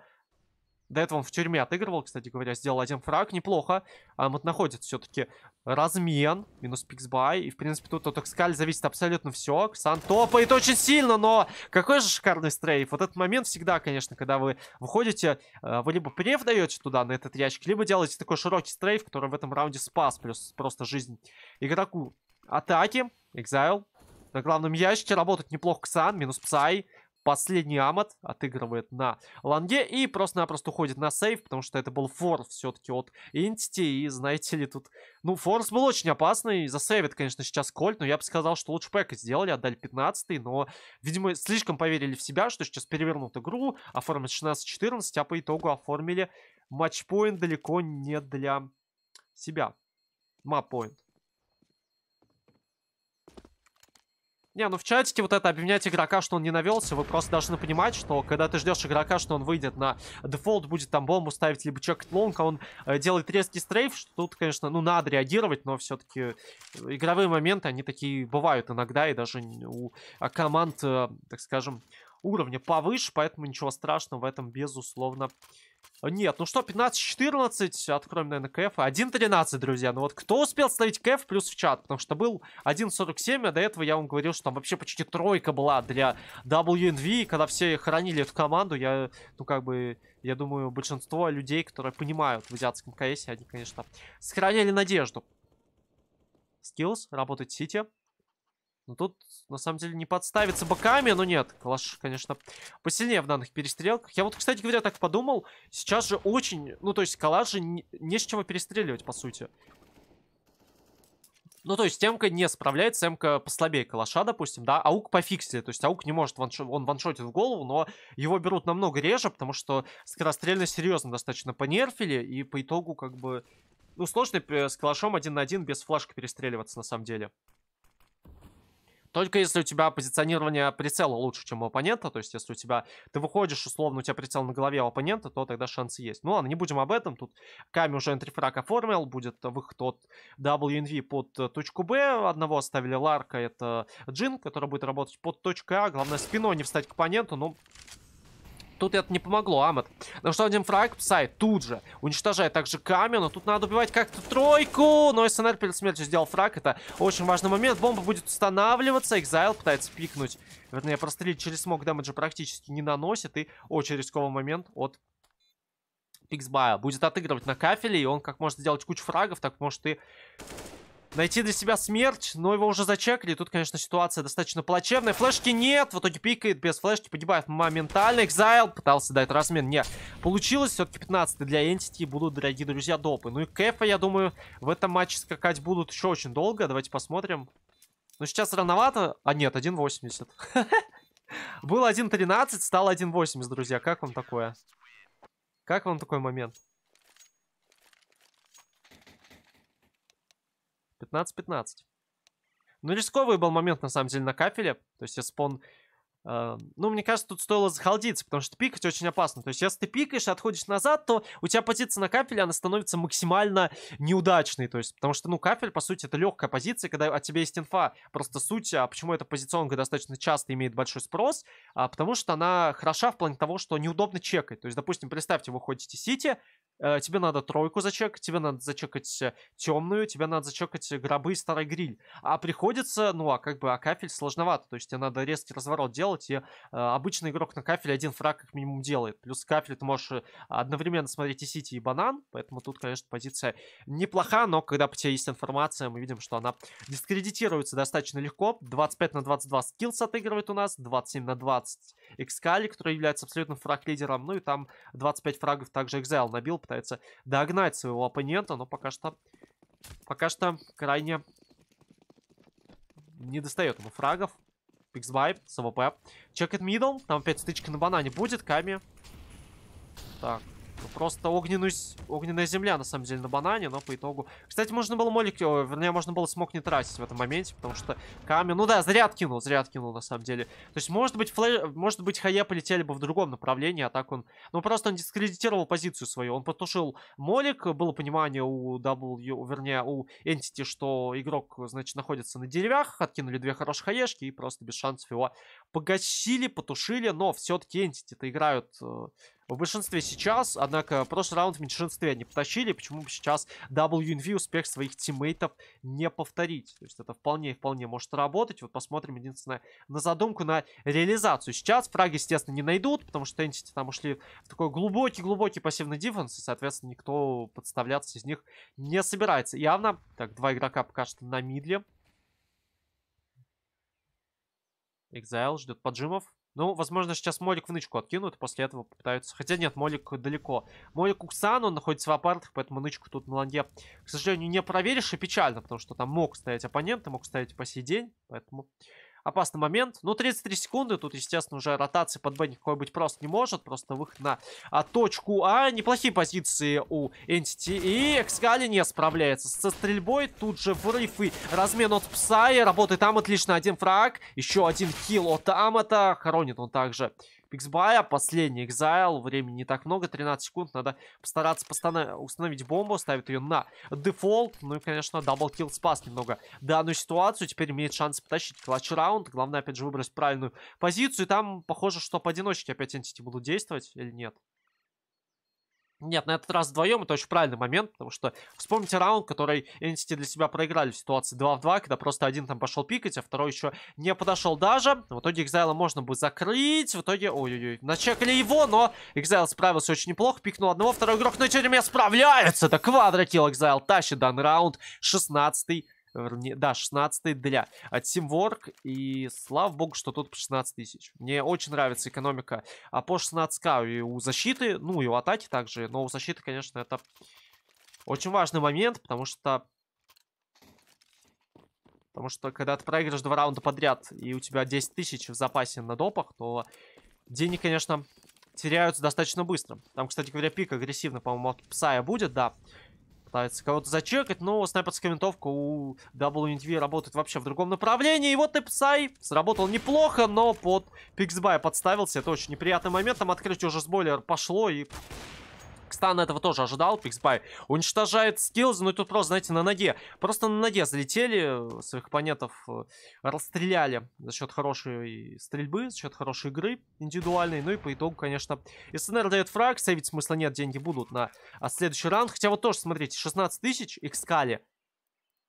До этого он в тюрьме отыгрывал, кстати говоря, сделал один фраг, неплохо. Амат находит все-таки размен, минус пиксбай, и в принципе тут от Экскали зависит абсолютно все. Ксан топает очень сильно, но какой же шикарный стрейф. Вот этот момент всегда, конечно, когда вы выходите, вы либо преф даете туда, на этот ящик, либо делаете такой широкий стрейф, который в этом раунде спас, плюс просто жизнь игроку. Атаки, Экзайл на главном ящике, работает неплохо Ксан, минус Псай. Последний амат отыгрывает на лонге и просто-напросто уходит на сейв, потому что это был форс все-таки от Entity. И знаете ли, тут... Ну, форс был очень опасный. Засейвит, конечно, сейчас Кольт, но я бы сказал, что лучше пэка сделали, отдали пятнадцатый. Но, видимо, слишком поверили в себя, что сейчас перевернут игру, оформят шестнадцать четырнадцать, а по итогу оформили матчпоинт далеко не для себя. Маппоинт. Не, ну в чатике вот это обвинять игрока, что он не навелся, вы просто должны понимать, что когда ты ждешь игрока, что он выйдет на дефолт, будет там бомбу ставить, либо чекать лонг, а он э, делает резкий стрейф, что тут, конечно, ну надо реагировать, но все-таки игровые моменты, они такие бывают иногда, и даже у команд, э, так скажем, уровня повыше, поэтому ничего страшного в этом, безусловно, нет. Ну что, пятнадцать четырнадцать, откроем, наверное, кэф. один тринадцать, друзья. Ну вот кто успел ставить кэф плюс в чат? Потому что был один сорок семь, а до этого я вам говорил, что там вообще почти тройка была для дабл ю эн ви. Когда все хоронили эту команду, я, ну как бы, я думаю, большинство людей, которые понимают в азиатском КС, они, конечно, сохраняли надежду. Skills, работает сити. Но тут, на самом деле, не подставиться боками, но нет. Калаш, конечно, посильнее в данных перестрелках. Я вот, кстати говоря, так подумал. Сейчас же очень... Ну, то есть, калаш же не, не с чего перестреливать, по сути. Ну, то есть, эмка не справляется, эмка послабее калаша, допустим, да. Аук пофиксили, то есть, аук не может, ваншо... он ваншотит в голову, но его берут намного реже, потому что скорострельно серьезно достаточно понерфили, и по итогу, как бы... Ну, сложно с калашом один на один без флажка перестреливаться, на самом деле. Только если у тебя позиционирование прицела лучше, чем у оппонента, то есть если у тебя, ты выходишь, условно, у тебя прицел на голове у оппонента, то тогда шансы есть. Ну ладно, не будем об этом, тут Ками уже энтрифраг оформил, будет выход от дабл ю эн ви под точку Б, одного оставили Ларка, это Джин, который будет работать под точкой А, главное спиной не встать к оппоненту, но... Тут это не помогло, Амат. Потому что один фраг, Псай тут же уничтожает также Ками, но тут надо убивать как-то тройку. Но СНР перед смертью сделал фраг, это очень важный момент. Бомба будет устанавливаться, Exile пытается пикнуть. Вернее, прострелить через смог дэмэджа практически не наносит. И очень рисковый момент от Пиксбая. Будет отыгрывать на кафеле, и он как может сделать кучу фрагов, так может и... найти для себя смерть, но его уже зачекали. Тут, конечно, ситуация достаточно плачевная. Флешки нет, в итоге пикает, без флешки погибает моментально. Exile пытался дать размен, не получилось. Все-таки пятнадцатый для Entity будут, дорогие друзья, допы. Ну и кэфа, я думаю, в этом матче скакать будут еще очень долго. Давайте посмотрим. Но сейчас рановато. А нет, один восемьдесят. Был один тринадцать, стал один восемьдесят, друзья. Как вам такое? Как вам такой момент? пятнадцать пятнадцать. Ну, рисковый был момент, на самом деле, на кафеле. То есть, если бы он... Э, ну, мне кажется, тут стоило захалдиться, потому что пикать очень опасно. То есть, если ты пикаешь и отходишь назад, то у тебя позиция на кафеле, она становится максимально неудачной. То есть, потому что, ну, кафель, по сути, это легкая позиция, когда от тебя есть инфа. Просто суть, а почему эта позиционка достаточно часто имеет большой спрос, а, потому что она хороша в плане того, что неудобно чекать. То есть, допустим, представьте, вы ходите сити, тебе надо тройку зачекать, тебе надо зачекать темную, тебе надо зачекать гробы и старый гриль. А приходится, ну а как бы, а кафель сложновато. То есть тебе надо резкий разворот делать, и э, обычный игрок на кафеле один фраг как минимум делает. Плюс кафель ты можешь одновременно смотреть и сити, и банан. Поэтому тут, конечно, позиция неплоха, но когда по тебе есть информация, мы видим, что она дискредитируется достаточно легко. двадцать пять на двадцать два скиллс отыгрывает у нас, двадцать семь на двадцать Экскали, который является абсолютным фраг-лидером. Ну и там двадцать пять фрагов также Exile набил, пытается догнать своего оппонента, но пока что, пока что крайне не достает ему фрагов. Пиксбай с АВП. Чекает мидл. Там опять стычка на банане будет. Ками. Так. Ну, просто огненную, огненная земля, на самом деле, на банане, но по итогу... Кстати, можно было молик... Вернее, можно было смог не тратить в этом моменте, потому что камень... Ну да, зря откинул, зря откинул, на самом деле. То есть, может быть, флэ... может быть, хае полетели бы в другом направлении, а так он... Ну, просто он дискредитировал позицию свою. Он потушил молик, было понимание у W... Вернее, у Entity, что игрок, значит, находится на деревьях, откинули две хорошие хаешки и просто без шансов его погасили, потушили, но все-таки Entity-то играют... В большинстве сейчас, однако, прошлый раунд в меньшинстве они потащили. Почему бы сейчас дабл ю эн ви успех своих тиммейтов не повторить? То есть это вполне и вполне может работать. Вот посмотрим, единственное, на задумку, на реализацию. Сейчас фраги, естественно, не найдут, потому что Entity там ушли в такой глубокий-глубокий пассивный дефенс. И, соответственно, никто подставляться из них не собирается. Явно. Так, два игрока пока что на мидле. Exile ждет поджимов. Ну, возможно, сейчас Молик в нычку откинут, после этого попытаются... Хотя нет, Молик далеко. Молик Уксан, он находится в апартах, поэтому нычку тут на ланге, к сожалению, не проверишь, и печально, потому что там мог стоять оппонент, и мог стоять по сей день, поэтому... Опасный момент. Ну, тридцать три секунды. Тут, естественно, уже ротации под Б никакой быть просто не может. Просто выход на а, точку А. Неплохие позиции у Entity. И Экскали не справляется со стрельбой. Тут же врыв и размен от Псая. Работает там отлично. Один фраг. Еще один хил от Амата. Хоронит он также Пиксбая. Последний экзайл. Времени не так много. тринадцать секунд. Надо постараться установить бомбу. Ставит ее на дефолт. Ну и, конечно, даблкил спас немного данную ситуацию. Теперь имеет шанс потащить клатч раунд. Главное, опять же, выбрать правильную позицию. И там, похоже, что поодиночке опять Entity будут действовать или нет. Нет, на этот раз вдвоем это очень правильный момент, потому что вспомните раунд, который Entity для себя проиграли в ситуации два в два, когда просто один там пошел пикать, а второй еще не подошел даже. В итоге Exile можно будет закрыть. В итоге, ой-ой-ой, начекали его, но Exile справился очень неплохо, пикнул одного, второй игрок на тюрьме справляется. Это квадрокилл, Exile тащит данный раунд, шестнадцатый. Да, шестнадцатый для Teamwork. И слава богу, что тут по шестнадцать тысяч. Мне очень нравится экономика а по шестнадцать ка и у защиты. Ну и у атаки также, но у защиты, конечно, это очень важный момент. Потому что Потому что когда ты проигрываешь два раунда подряд и у тебя десять тысяч в запасе на допах, то деньги, конечно, теряются достаточно быстро. Там, кстати говоря, пик агрессивно, по-моему, от Псая будет, да. Пытается кого-то зачекать, но снайперская винтовка у дабл ю эн ви работает вообще в другом направлении. И вот и Псай сработал неплохо, но под Пиксбай подставился. Это очень неприятный момент. Там открытие уже с бойлера пошло, и Кстан этого тоже ожидал. Пиксбай уничтожает скиллзы, но ну, тут просто, знаете, на ноге. Просто на ноге залетели, своих оппонентов расстреляли за счет хорошей стрельбы, за счет хорошей игры индивидуальной. Ну и по итогу, конечно, СНР дает фраг, сейвить смысла нет, деньги будут на следующий раунд. Хотя вот тоже, смотрите, шестнадцать тысяч, Экскали.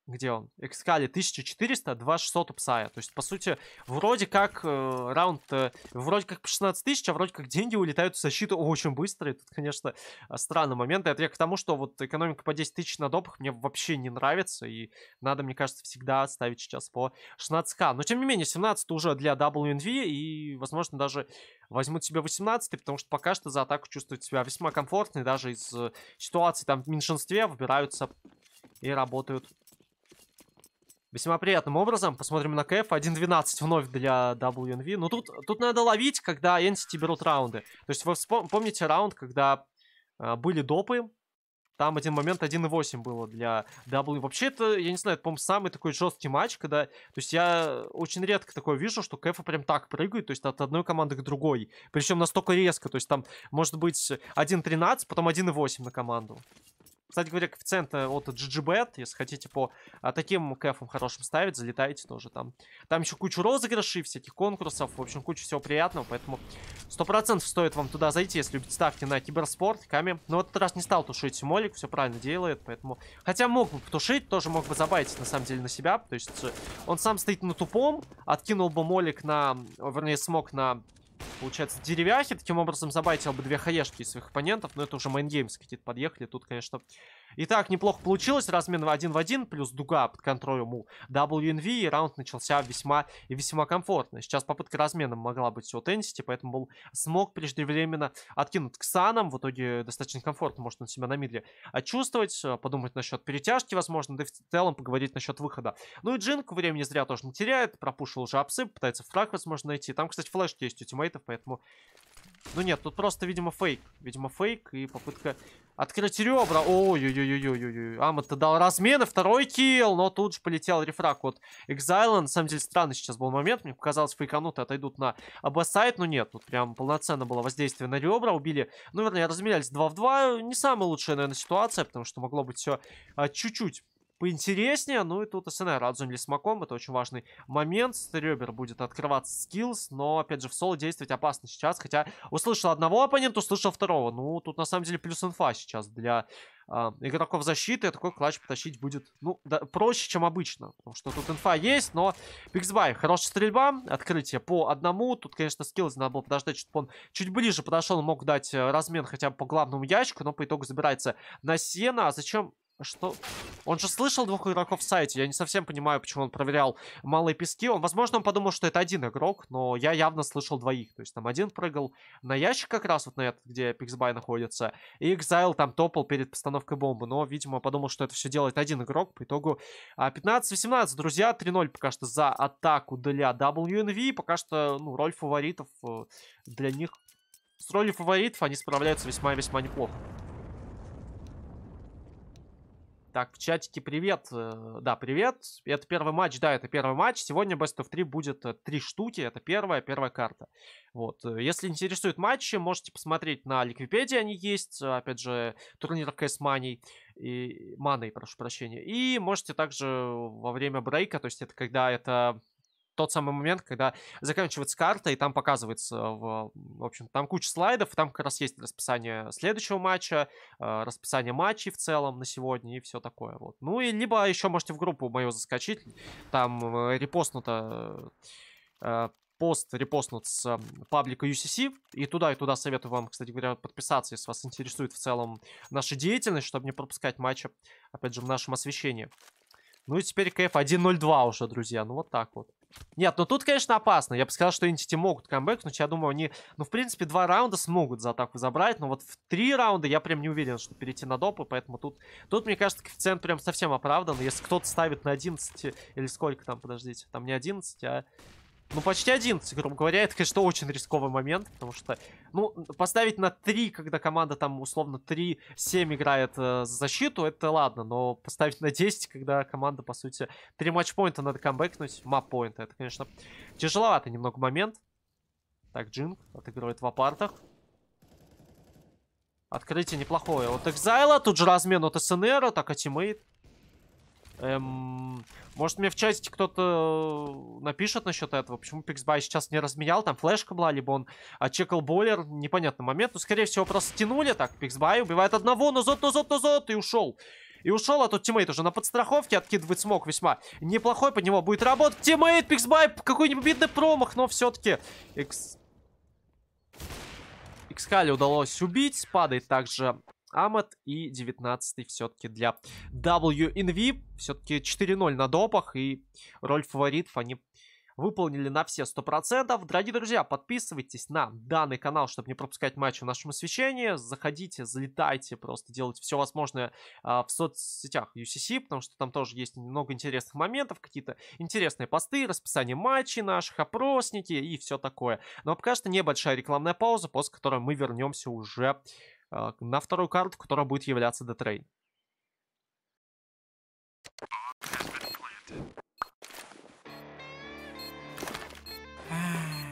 Где он? Экскали тысяча четыреста, две тысячи шестьсот у Псая. То есть, по сути, вроде как э, раунд, э, вроде как по шестнадцать тысяч, а вроде как деньги улетают в защиту очень быстро. И тут, конечно, странный момент. Это я к тому, что вот экономика по десять тысяч на допах мне вообще не нравится. И надо, мне кажется, всегда ставить сейчас по шестнадцать ка. Но, тем не менее, семнадцать уже для дабл ю эн ви. И, возможно, даже возьмут себе восемнадцать, потому что пока что за атаку чувствуют себя весьма комфортно. И даже из э, ситуации там в меньшинстве выбираются и работают весьма приятным образом. Посмотрим на КФ. один двенадцать вновь для дабл ю эн ви. Но тут, тут надо ловить, когда Entity берут раунды. То есть вы вспом помните раунд, когда э, были допы. Там один момент один восемь было для дабл ю эн ви. Вообще это, я не знаю, это, по-моему, самый такой жесткий матч, когда... То есть я очень редко такое вижу, что КФ прям так прыгают, то есть от одной команды к другой. Причем настолько резко. То есть там может быть один тринадцать, потом один восемь на команду. Кстати говоря, коэффициенты от джи джи.Bet, если хотите по а, таким кэфам хорошим ставить, залетайте тоже там. Там еще кучу розыгрышей, всяких конкурсов, в общем, кучу всего приятного, поэтому сто процентов стоит вам туда зайти, если любите ставки на киберспорт, Ками. Но в этот раз не стал тушить Молик, все правильно делает, поэтому... Хотя мог бы потушить, тоже мог бы забайтить, на самом деле, на себя. То есть он сам стоит на тупом, откинул бы Молик на... Вернее, смог на... Получается, деревяхи, таким образом забайтил бы две хаешки из своих оппонентов. Но это уже мейнгеймс какие-то подъехали. Тут, конечно... И так неплохо получилось. Размен в один в один. Плюс дуга под контролем у дабл ю эн ви. И раунд начался весьма и весьма комфортно. Сейчас попытка размена могла быть от Entity. Поэтому был смог преждевременно откинуть к санам. В итоге достаточно комфортно может он себя на мидле чувствовать. Подумать насчет перетяжки, возможно. Да и в целом поговорить насчет выхода. Ну и Джинк времени зря тоже не теряет. Пропушил уже апсып. Пытается фраг, возможно, найти. Там, кстати, флешки есть у тиммейтов. Поэтому... Ну нет, тут просто, видимо, фейк. Видимо, фейк и попытка открыть ребра. Ой-ой-ой-ой-ой-ой. Амат-то дал размены, второй килл. Но тут же полетел рефраг от Exile. На самом деле странный сейчас был момент. Мне показалось, фейкануты отойдут на оба-сайт. Но нет, тут прям полноценно было воздействие на ребра. Убили, ну вернее, разменялись два в два. Не самая лучшая, наверное, ситуация, потому что могло быть все чуть-чуть поинтереснее. Ну и тут СНР отзонили смоком. Это очень важный момент. С ребер будет открываться скиллс. Но, опять же, в соло действовать опасно сейчас. Хотя услышал одного оппонента, услышал второго. Ну, тут, на самом деле, плюс инфа сейчас для э, игроков защиты. Такой клатч потащить будет, ну, да, проще, чем обычно. Потому что тут инфа есть, но Пиксбай. Хорошая стрельба. Открытие по одному. Тут, конечно, скиллс надо было подождать, чтобы он чуть ближе подошел. Он мог дать размен хотя бы по главному ящику. Но по итогу забирается на сено. А зачем... Что? Он же слышал двух игроков в сайте. Я не совсем понимаю, почему он проверял малые пески. Он, возможно, он подумал, что это один игрок, но я явно слышал двоих. То есть там один прыгал на ящик как раз, вот на этот, где Пиксбай находится, и Exile там топал перед постановкой бомбы. Но, видимо, подумал, что это все делает один игрок. По итогу пятнадцать восемнадцать, друзья. три ноль пока что за атаку для дабл ю эн ви. Пока что, ну, роль фаворитов для них... С ролью фаворитов они справляются весьма-весьма неплохо. Так, в чатике привет. Да, привет. Это первый матч. Да, это первый матч. Сегодня бест оф три будет три штуки. Это первая, первая карта. Вот. Если интересуют матчи, можете посмотреть на Ликвипедии. Они есть. Опять же, турнир си эс Money. И... Money, прошу прощения. И можете также во время брейка, то есть это когда это... Тот самый момент, когда заканчивается карта, и там показывается, в, в общем, там куча слайдов, и там как раз есть расписание следующего матча, э, расписание матчей в целом на сегодня и все такое. Вот. Ну и либо еще можете в группу мою заскочить, там э, репостнуто, э, пост репостнут с э, паблика ю си си, и туда, и туда советую вам, кстати говоря, подписаться, если вас интересует в целом наша деятельность, чтобы не пропускать матчи, опять же, в нашем освещении. Ну и теперь КФ один ноль два уже, друзья, ну вот так вот. Нет, ну тут, конечно, опасно. Я бы сказал, что Entity могут камбэкнуть. Я думаю, они, ну, в принципе, два раунда смогут за атаку забрать. Но вот в три раунда я прям не уверен, что перейти на допы. Поэтому тут, тут мне кажется, коэффициент прям совсем оправдан. Если кто-то ставит на одиннадцать или сколько там, подождите, там не одиннадцать, а... Ну, почти одиннадцать, грубо говоря. Это, конечно, очень рисковый момент, потому что, ну, поставить на три, когда команда там, условно, три-семь играет э, за защиту, это ладно, но поставить на десять, когда команда, по сути, три матчпоинта надо камбэкнуть, маппоинта, это, конечно, тяжеловатый немного момент. Так, Джинг отыгрывает в апартах. Открытие неплохое от Экзайла, тут же размен от СНР, атака тиммейт. Эм, может, мне в чате кто-то напишет насчет этого, почему Пиксбай сейчас не разменял, там флешка была, либо он отчекал бойлер, непонятный момент, но, скорее всего, просто тянули, так, Пиксбай убивает одного, назад, назад, назад, и ушел. И ушел, а тут тиммейт уже на подстраховке откидывает смог весьма неплохой, под него будет работать тиммейт, Пиксбай, какой-нибудь бедный промах, но все-таки... Экс... Экскали удалось убить, падает также... Амат и девятнадцатый все-таки для дабл ю эн ви. Все-таки четыре ноль на допах, и роль фаворитов они выполнили на все сто процентов. Дорогие друзья, подписывайтесь на данный канал, чтобы не пропускать матчи в нашем освещении. Заходите, залетайте, просто делайте все возможное а, в соцсетях ю си си, потому что там тоже есть много интересных моментов, какие-то интересные посты, расписание матчей наших, опросники и все такое. Но пока что небольшая рекламная пауза, после которой мы вернемся уже... на вторую карту, которая будет являться детрейн.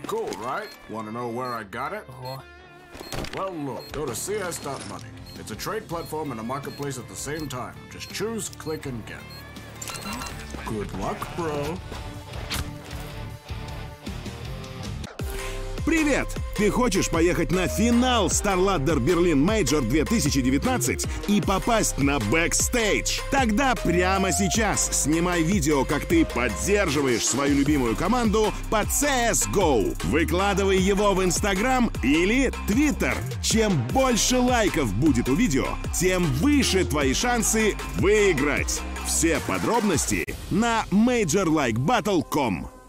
Cool, right? Want to know where I got it? Uh-huh. Well, look, go to си эс.Money. It's a trade platform and a marketplace at the same time. Just choose, click, and get. Good luck, bro. Привет! Ты хочешь поехать на финал StarLadder Berlin Major две тысячи девятнадцать и попасть на бэкстейдж? Тогда прямо сейчас снимай видео, как ты поддерживаешь свою любимую команду по си эс го. Выкладывай его в Instagram или Twitter. Чем больше лайков будет у видео, тем выше твои шансы выиграть. Все подробности на Major Like Battle точка ком.